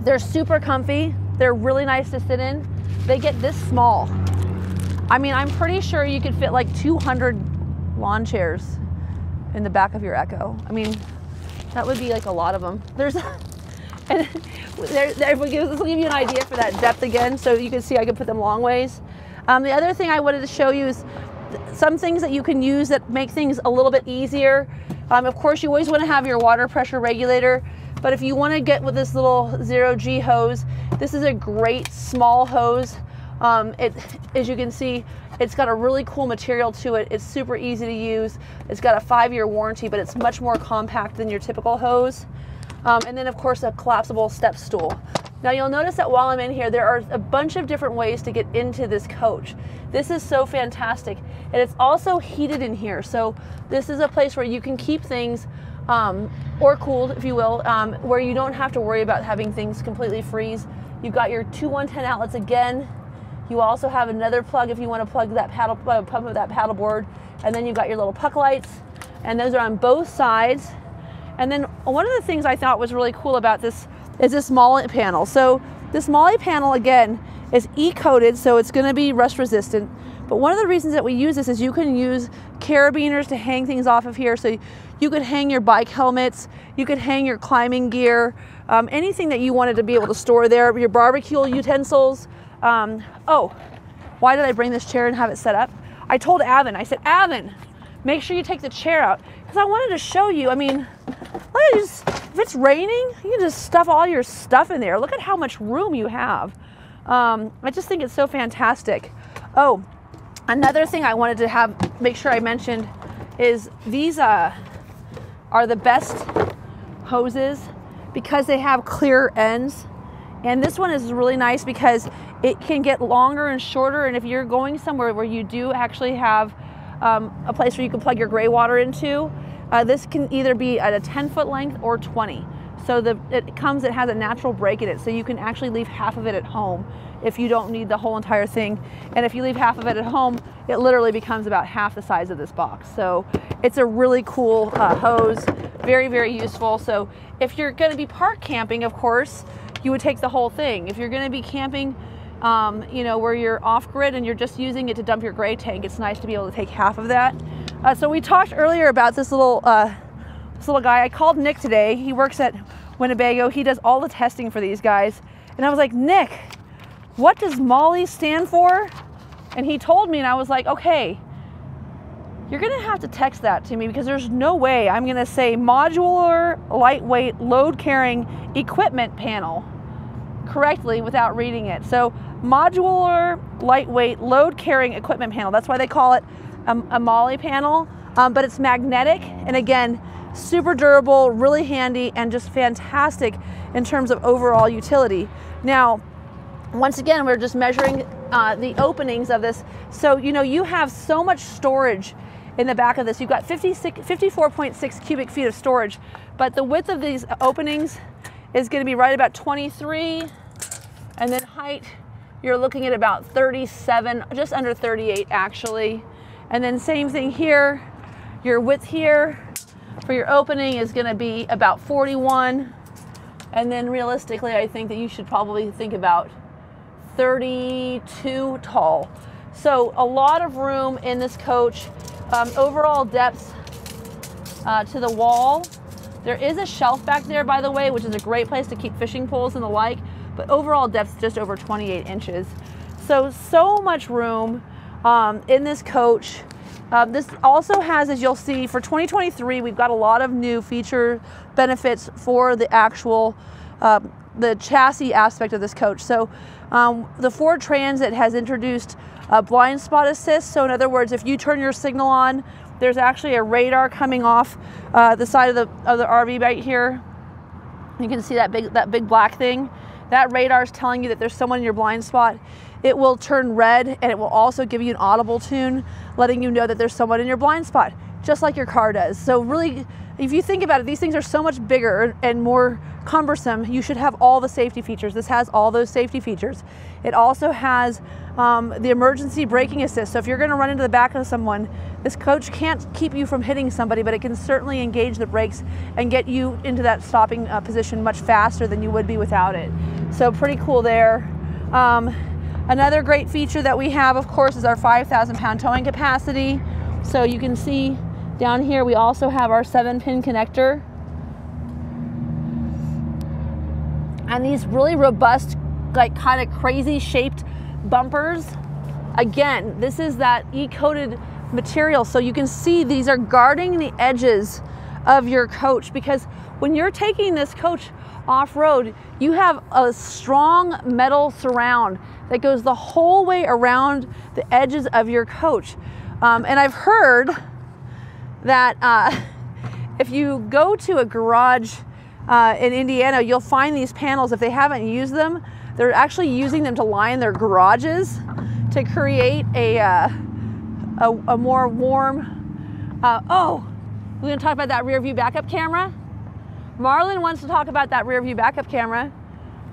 they're super comfy. They're really nice to sit in. They get this small. I mean, I'm pretty sure you could fit like two hundred lawn chairs in the back of your EKKO. I mean, that would be like a lot of them. There's, and there, there, we'll give, this will give you an idea for that depth again, so you can see I could put them long ways. Um, the other thing I wanted to show you is some things that you can use that make things a little bit easier. Um, of course, you always want to have your water pressure regulator, but if you want to get with this little zero G hose, this is a great small hose. Um, it, as you can see, it's got a really cool material to it. It's super easy to use. It's got a five-year warranty, but it's much more compact than your typical hose. Um, and then, of course, a collapsible step stool. Now you'll notice that while I'm in here, there are a bunch of different ways to get into this coach. This is so fantastic. And it's also heated in here. So this is a place where you can keep things, um, or cooled, if you will, um, where you don't have to worry about having things completely freeze. You've got your two one ten outlets again. You also have another plug if you want to plug that paddle, uh, pump of that paddle board. And then you've got your little puck lights. And those are on both sides. And then one of the things I thought was really cool about this is this MOLLE panel. So this MOLLE panel, again, is E-coated, so it's gonna be rust resistant. But one of the reasons that we use this is you can use carabiners to hang things off of here. So you could hang your bike helmets, you could hang your climbing gear, um, anything that you wanted to be able to store there, your barbecue utensils. Um, oh, why did I bring this chair and have it set up? I told Avin, I said, Avin, make sure you take the chair out. Because I wanted to show you, I mean, look at this. If it's raining, you can just stuff all your stuff in there. Look at how much room you have. Um, I just think it's so fantastic. Oh, another thing I wanted to have, make sure I mentioned, is these uh, are the best hoses because they have clear ends. And this one is really nice because it can get longer and shorter. And if you're going somewhere where you do actually have um, a place where you can plug your gray water into, Uh, this can either be at a ten foot length or twenty. So the, it comes, it has a natural break in it, so you can actually leave half of it at home if you don't need the whole entire thing. And if you leave half of it at home, it literally becomes about half the size of this box. So it's a really cool uh, hose, very, very useful. So if you're gonna be park camping, of course, you would take the whole thing. If you're gonna be camping, um, you know, where you're off grid and you're just using it to dump your gray tank, it's nice to be able to take half of that. Uh, so we talked earlier about this little uh, this little guy. I called Nick today. He works at Winnebago. He does all the testing for these guys. And I was like, Nick, what does MOLLE stand for? And he told me, and I was like, okay, you're gonna have to text that to me because there's no way I'm gonna say modular, lightweight, load-carrying equipment panel correctly without reading it. So modular, lightweight, load-carrying equipment panel. That's why they call it A, a MOLLE panel, um, but it's magnetic, and again, super durable, really handy, and just fantastic in terms of overall utility. Now, once again, we're just measuring uh, the openings of this. So, you know, you have so much storage in the back of this. You've got fifty-six, fifty-four point six cubic feet of storage, but the width of these openings is going to be right about twenty-three, and then height, you're looking at about thirty-seven, just under thirty-eight actually. And then same thing here, your width here for your opening is gonna be about forty-one. And then realistically, I think that you should probably think about thirty-two tall. So a lot of room in this coach. Um, overall depth uh, to the wall. There is a shelf back there, by the way, which is a great place to keep fishing poles and the like, but overall depth just over twenty-eight inches. So, so much room. Um, in this coach. Uh, this also has, as you'll see, for twenty twenty-three, we've got a lot of new feature benefits for the actual, uh, the chassis aspect of this coach. So um, the Ford Transit has introduced a blind spot assist. So in other words, if you turn your signal on, there's actually a radar coming off uh, the side of the, of the R V right here. You can see that big, that big black thing. That radar is telling you that there's someone in your blind spot. it will turn red, and it will also give you an audible tune, letting you know that there's someone in your blind spot, just like your car does. So really, if you think about it, these things are so much bigger and more cumbersome. You should have all the safety features. This has all those safety features. It also has um, the emergency braking assist. So if you're gonna run into the back of someone, this coach can't keep you from hitting somebody, but it can certainly engage the brakes and get you into that stopping uh, position much faster than you would be without it. So pretty cool there. Um, another great feature that we have, of course, is our five thousand pound towing capacity. So you can see down here, we also have our seven pin connector. And these really robust, like kind of crazy shaped bumpers. Again, this is that E-coated material. So you can see these are guarding the edges of your coach, because when you're taking this coach off-road, you have a strong metal surround that goes the whole way around the edges of your coach. Um, and I've heard that uh, if you go to a garage uh, in Indiana, you'll find these panels. If they haven't used them, they're actually using them to line their garages to create a, uh, a, a more warm, uh, oh, we're gonna talk about that rear view backup camera. Marlon wants to talk about that rear view backup camera.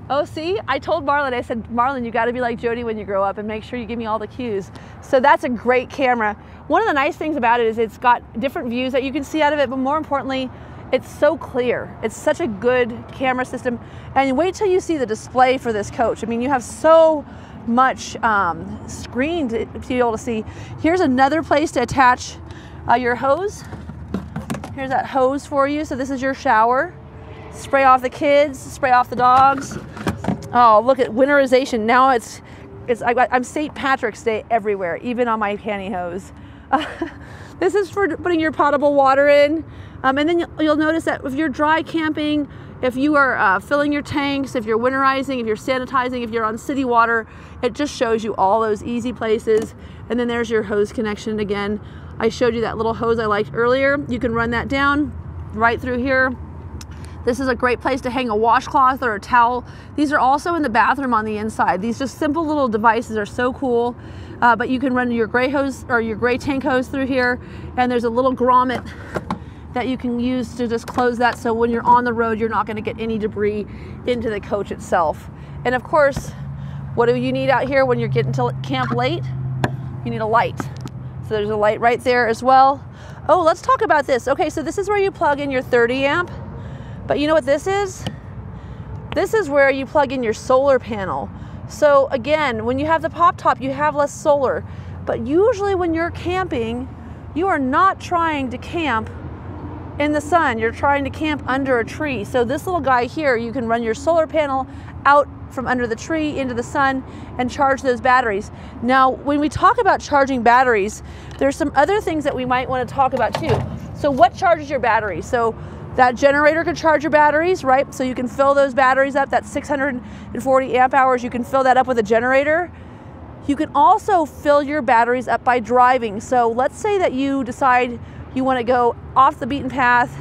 Oh, see, I told Marlon, I said, Marlon, you gotta be like Jody when you grow up and make sure you give me all the cues. So that's a great camera. One of the nice things about it is it's got different views that you can see out of it, but more importantly, it's so clear. It's such a good camera system. And wait till you see the display for this coach. I mean, you have so much um, screen to, to be able to see. Here's another place to attach uh, your hose. Here's that hose for you. So this is your shower. Spray off the kids, spray off the dogs. Oh, look at winterization. Now it's, it's I got, I'm Saint Patrick's Day everywhere, even on my pantyhose. Uh, this is for putting your potable water in. Um, and then you'll, you'll notice that if you're dry camping, if you are uh, filling your tanks, if you're winterizing, if you're sanitizing, if you're on city water, it just shows you all those easy places. And then there's your hose connection again. I showed you that little hose I liked earlier. You can run that down right through here. This is a great place to hang a washcloth or a towel. These are also in the bathroom on the inside. These just simple little devices are so cool, uh, but you can run your gray hose or your gray tank hose through here, and there's a little grommet that you can use to just close that, so when you're on the road, you're not gonna get any debris into the coach itself. And of course, what do you need out here when you're getting to camp late? You need a light. So there's a light right there as well. Oh, let's talk about this. Okay, so this is where you plug in your thirty amp. But you know what this is? This is where you plug in your solar panel. So again, when you have the pop top, you have less solar. But usually when you're camping, you are not trying to camp in the sun. You're trying to camp under a tree. So this little guy here, you can run your solar panel out from under the tree into the sun and charge those batteries. Now, when we talk about charging batteries, there's some other things that we might want to talk about too. So what charges your battery? So that generator could charge your batteries, right? So you can fill those batteries up, that's six hundred forty amp hours, you can fill that up with a generator. You can also fill your batteries up by driving. So let's say that you decide you want to go off the beaten path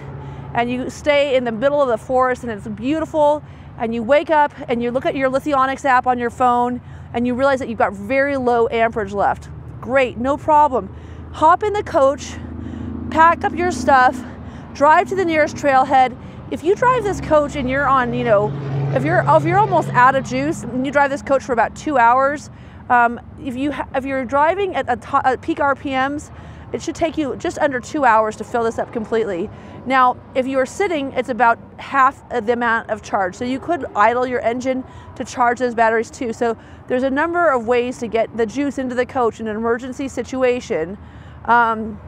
and you stay in the middle of the forest and it's beautiful, and you wake up and you look at your Lithionics app on your phone and you realize that you've got very low amperage left. Great, no problem. Hop in the coach, pack up your stuff, drive to the nearest trailhead. If you drive this coach and you're on, you know, if you're if you're almost out of juice, and you drive this coach for about two hours, um, if you ha if you're driving at, a at peak R P Ms, it should take you just under two hours to fill this up completely. Now, if you are sitting, it's about half of the amount of charge. So you could idle your engine to charge those batteries too. So there's a number of ways to get the juice into the coach in an emergency situation. Um,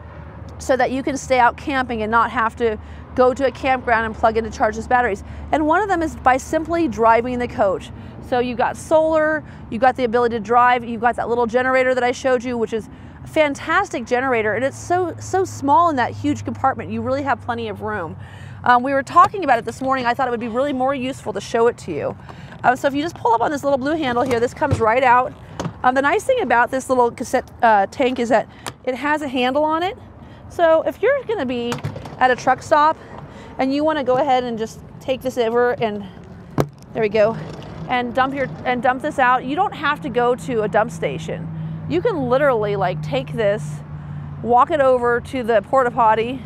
so that you can stay out camping and not have to go to a campground and plug in to charge those batteries. And one of them is by simply driving the coach. So you got solar, you got the ability to drive, you got that little generator that I showed you, which is a fantastic generator, and it's so, so small in that huge compartment, you really have plenty of room. Um, we were talking about it this morning, I thought it would be really more useful to show it to you. Um, so if you just pull up on this little blue handle here, this comes right out. Um, the nice thing about this little cassette uh, tank is that it has a handle on it. So if you're going to be at a truck stop and you want to go ahead and just take this over, and there we go, and dump your and dump this out. You don't have to go to a dump station. You can literally like take this, walk it over to the porta potty,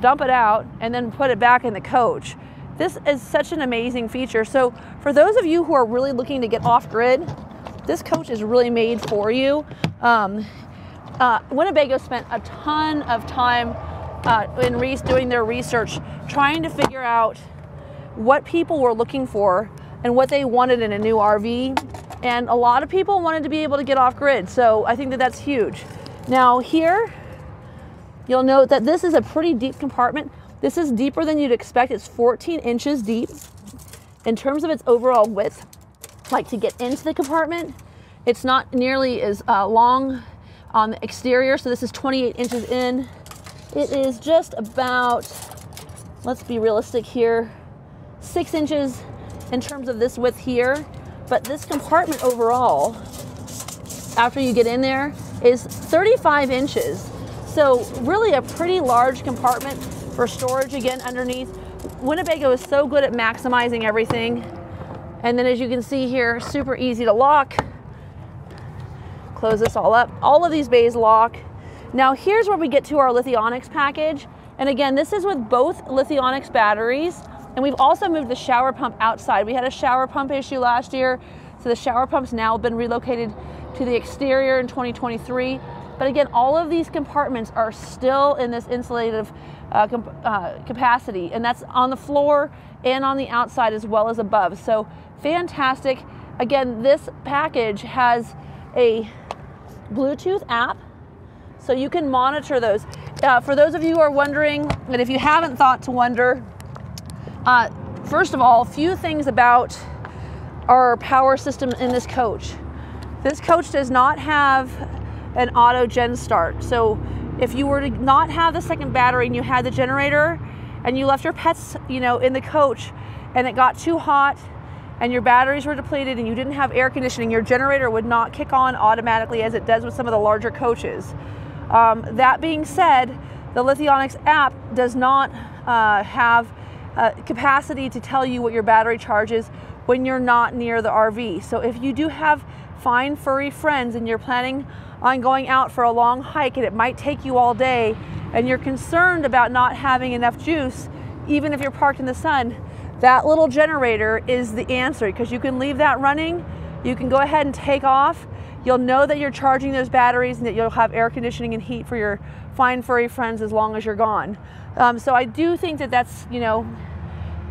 dump it out, and then put it back in the coach. This is such an amazing feature. So for those of you who are really looking to get off grid, this coach is really made for you. Um, uh, Winnebago spent a ton of time uh, in re doing their research, trying to figure out what people were looking for and what they wanted in a new R V. And a lot of people wanted to be able to get off grid. So I think that that's huge. Now here, you'll note that this is a pretty deep compartment. This is deeper than you'd expect. It's fourteen inches deep. In terms of its overall width, like to get into the compartment, it's not nearly as uh, long on the exterior. So this is twenty-eight inches in. It is just about, let's be realistic here, six inches in terms of this width here. But this compartment overall, after you get in there, is thirty-five inches. So really a pretty large compartment for storage again underneath. Winnebago is so good at maximizing everything. And then as you can see here, super easy to lock. Close this all up. All of these bays lock. Now here's where we get to our Lithionics package. And again, this is with both Lithionics batteries. And we've also moved the shower pump outside. We had a shower pump issue last year. So the shower pump's now been relocated to the exterior in twenty twenty-three. But again, all of these compartments are still in this insulative uh, comp uh, capacity, and that's on the floor and on the outside as well as above. So fantastic. Again, this package has a Bluetooth app, so you can monitor those. Uh, for those of you who are wondering, and if you haven't thought to wonder, uh, first of all, a few things about our power system in this coach. This coach does not have an auto gen start. So if you were to not have the second battery and you had the generator and you left your pets, you know, in the coach and it got too hot and your batteries were depleted and you didn't have air conditioning, your generator would not kick on automatically as it does with some of the larger coaches. Um, that being said, the Lithionics app does not uh, have uh, capacity to tell you what your battery charge is when you're not near the R V. So if you do have fine furry friends and you're planning on going out for a long hike and it might take you all day and you're concerned about not having enough juice, even if you're parked in the sun, that little generator is the answer, because you can leave that running, you can go ahead and take off, you'll know that you're charging those batteries and that you'll have air conditioning and heat for your fine furry friends as long as you're gone. Um, so I do think that that's, you know,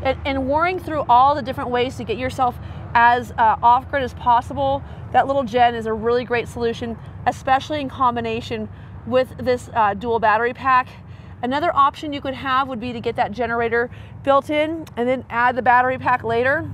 and, and worrying through all the different ways to get yourself as uh, off-grid as possible, that little gen is a really great solution, especially in combination with this uh, dual battery pack. Another option you could have would be to get that generator built in and then add the battery pack later.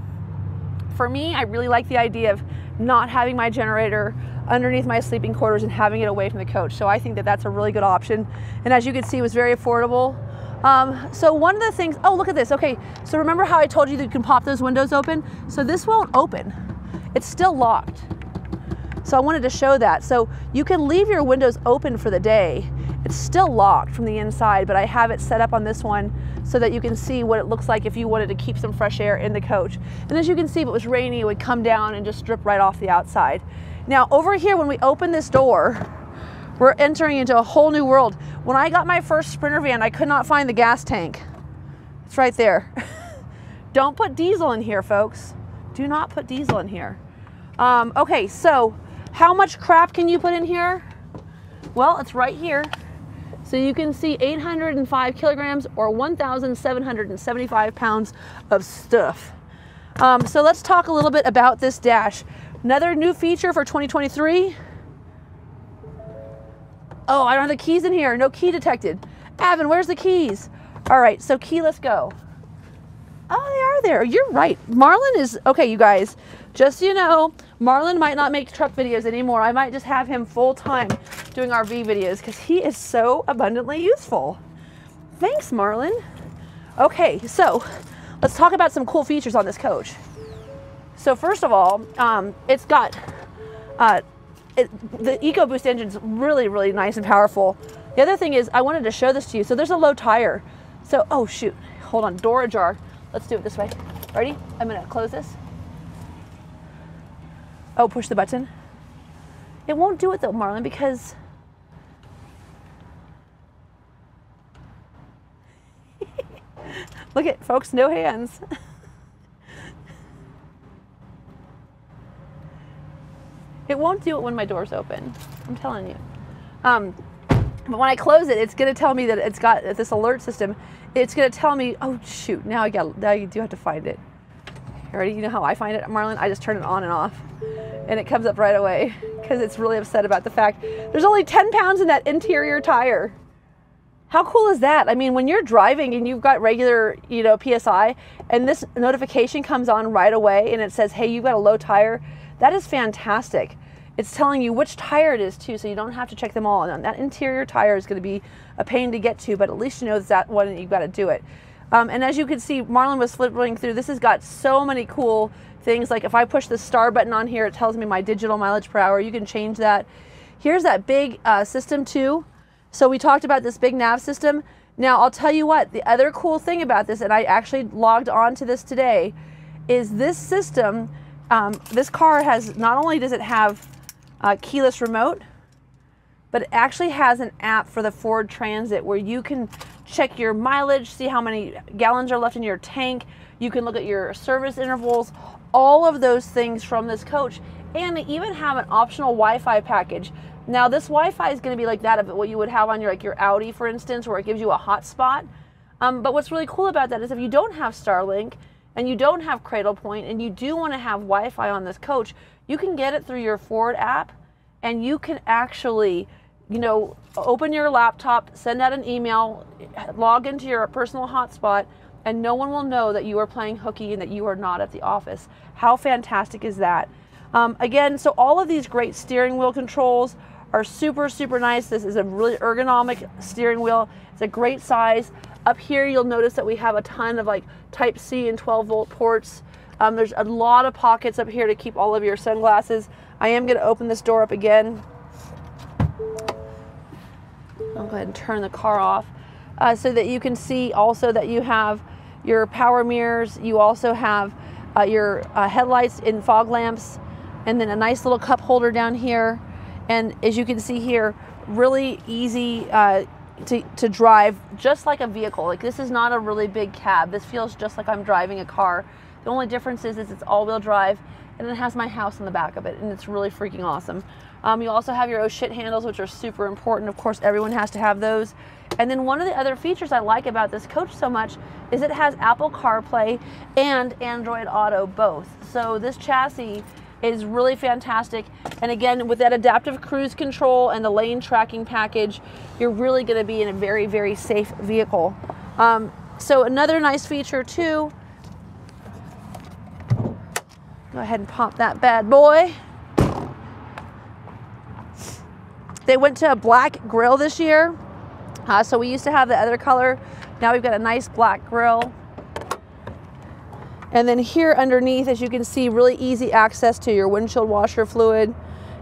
For me, I really like the idea of not having my generator underneath my sleeping quarters and having it away from the coach. So I think that that's a really good option. And as you can see, it was very affordable. Um, so one of the things, oh, look at this. Okay, so remember how I told you that you can pop those windows open? So this won't open. It's still locked. So I wanted to show that. So you can leave your windows open for the day. It's still locked from the inside, but I have it set up on this one so that you can see what it looks like if you wanted to keep some fresh air in the coach. And as you can see, if it was rainy, it would come down and just drip right off the outside. Now over here, when we open this door, we're entering into a whole new world. When I got my first Sprinter van, I could not find the gas tank. It's right there. Don't put diesel in here, folks. Do not put diesel in here. Um, okay, so how much crap can you put in here? Well, it's right here. So you can see eight hundred five kilograms or one thousand seven hundred seventy-five pounds of stuff. Um, so let's talk a little bit about this dash. Another new feature for twenty twenty-three. Oh, I don't have the keys in here. No key detected. Avin, where's the keys? All right, so keyless go. Oh, they are there. You're right. Marlon is, okay, you guys, just so you know, Marlon might not make truck videos anymore. I might just have him full time doing R V videos because he is so abundantly useful. Thanks, Marlon. Okay, so let's talk about some cool features on this coach. So first of all, um, it's got, uh, it, the EcoBoost engine's really, really nice and powerful. The other thing is I wanted to show this to you. So there's a low tire. So, oh shoot, hold on, door ajar. Let's do it this way. Ready? I'm gonna close this. Oh, push the button. It won't do it though, Marlon, because look at folks, no hands. It won't do it when my door's open, I'm telling you. Um, but when I close it, it's gonna tell me that it's got this alert system. It's gonna tell me, oh shoot, now I got, now you do have to find it. Already, you know how I find it, Marlon? I just turn it on and off, and it comes up right away because it's really upset about the fact there's only ten pounds in that interior tire. How cool is that? I mean, when you're driving and you've got regular, you know, P S I, and this notification comes on right away and it says, hey, you've got a low tire, that is fantastic. It's telling you which tire it is too, so you don't have to check them all. And that interior tire is going to be a pain to get to, but at least you know that one and you've got to do it. Um, and as you can see, Marlon was flipping through. This has got so many cool things. Like if I push the star button on here, it tells me my digital mileage per hour. You can change that. Here's that big uh, system too. So we talked about this big nav system. Now I'll tell you what, the other cool thing about this, and I actually logged on to this today, is this system, um, this car has, not only does it have a keyless remote, but it actually has an app for the Ford Transit where you can check your mileage, see how many gallons are left in your tank. You can look at your service intervals, all of those things from this coach. And they even have an optional Wi-Fi package. Now this Wi-Fi is going to be like that of what you would have on your, like your Audi, for instance, where it gives you a hotspot. Um, but what's really cool about that is if you don't have Starlink and you don't have Cradle Point and you do want to have Wi-Fi on this coach, you can get it through your Ford app, and you can actually, you know, open your laptop, send out an email, log into your personal hotspot, and no one will know that you are playing hooky and that you are not at the office. How fantastic is that? Um, again, so all of these great steering wheel controls are super, super nice. This is a really ergonomic steering wheel. It's a great size. Up here, you'll notice that we have a ton of like type C and twelve volt ports. Um, there's a lot of pockets up here to keep all of your sunglasses. I am gonna open this door up again. I'll go ahead and turn the car off uh, so that you can see also that you have your power mirrors. You also have uh, your uh, headlights and fog lamps, and then a nice little cup holder down here. And as you can see here, really easy uh, to, to drive, just like a vehicle. Like this is not a really big cab. This feels just like I'm driving a car. The only difference is, is it's all-wheel drive, and it has my house in the back of it, and it's really freaking awesome. Um, you also have your oh shit handles, which are super important. Of course, everyone has to have those. And then one of the other features I like about this coach so much is it has Apple CarPlay and Android Auto both. So this chassis is really fantastic. And again, with that adaptive cruise control and the lane tracking package, you're really going to be in a very, very safe vehicle. Um, so another nice feature too, go ahead and pop that bad boy. They went to a black grill this year. Uh, so we used to have the other color. Now we've got a nice black grill. And then here underneath, as you can see, really easy access to your windshield washer fluid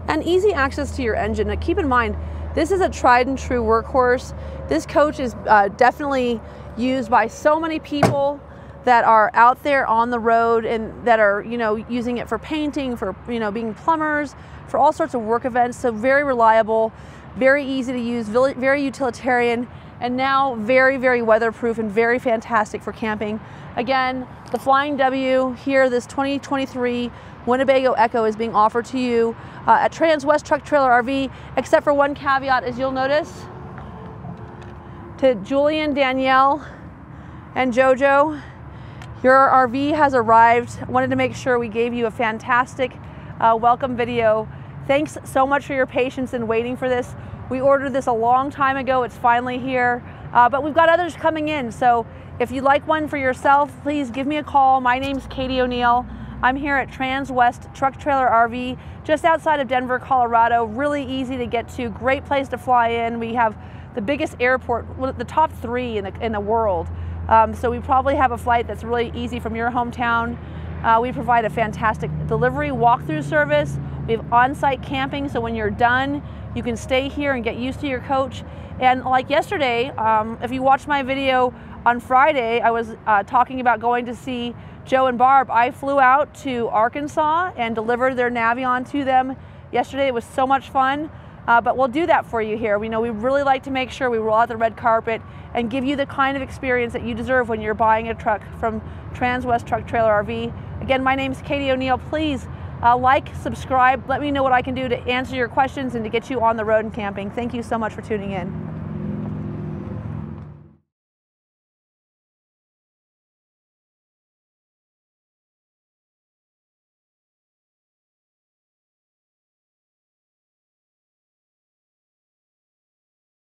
and easy access to your engine. Now keep in mind, this is a tried and true workhorse. This coach is uh, definitely used by so many people that are out there on the road and that are, you know, using it for painting, for, you know, being plumbers, for all sorts of work events. So very reliable, very easy to use, very utilitarian, and now very, very weatherproof and very fantastic for camping. Again, the Flying W here, this twenty twenty-three Winnebago EKKO is being offered to you uh, at TransWest Truck Trailer R V, except for one caveat, as you'll notice, to Julian, Danielle, and JoJo. Your R V has arrived. Wanted to make sure we gave you a fantastic uh, welcome video. Thanks so much for your patience in waiting for this. We ordered this a long time ago. It's finally here, uh, but we've got others coming in. So if you'd like one for yourself, please give me a call. My name's Katie O'Neill. I'm here at TransWest Truck Trailer R V, just outside of Denver, Colorado. Really easy to get to, great place to fly in. We have the biggest airport, the top three in the, in the world. Um, so we probably have a flight that's really easy from your hometown. Uh, we provide a fantastic delivery walkthrough service. We have on-site camping, so when you're done, you can stay here and get used to your coach. And like yesterday, um, if you watched my video on Friday, I was uh, talking about going to see Joe and Barb, I flew out to Arkansas and delivered their Navion to them yesterday. It was so much fun, uh, but we'll do that for you here. We know we really like to make sure we roll out the red carpet and give you the kind of experience that you deserve when you're buying a truck from TransWest Truck Trailer R V. Again, my name is Katie O'Neill. Please uh, like, subscribe, let me know what I can do to answer your questions and to get you on the road and camping. Thank you so much for tuning in.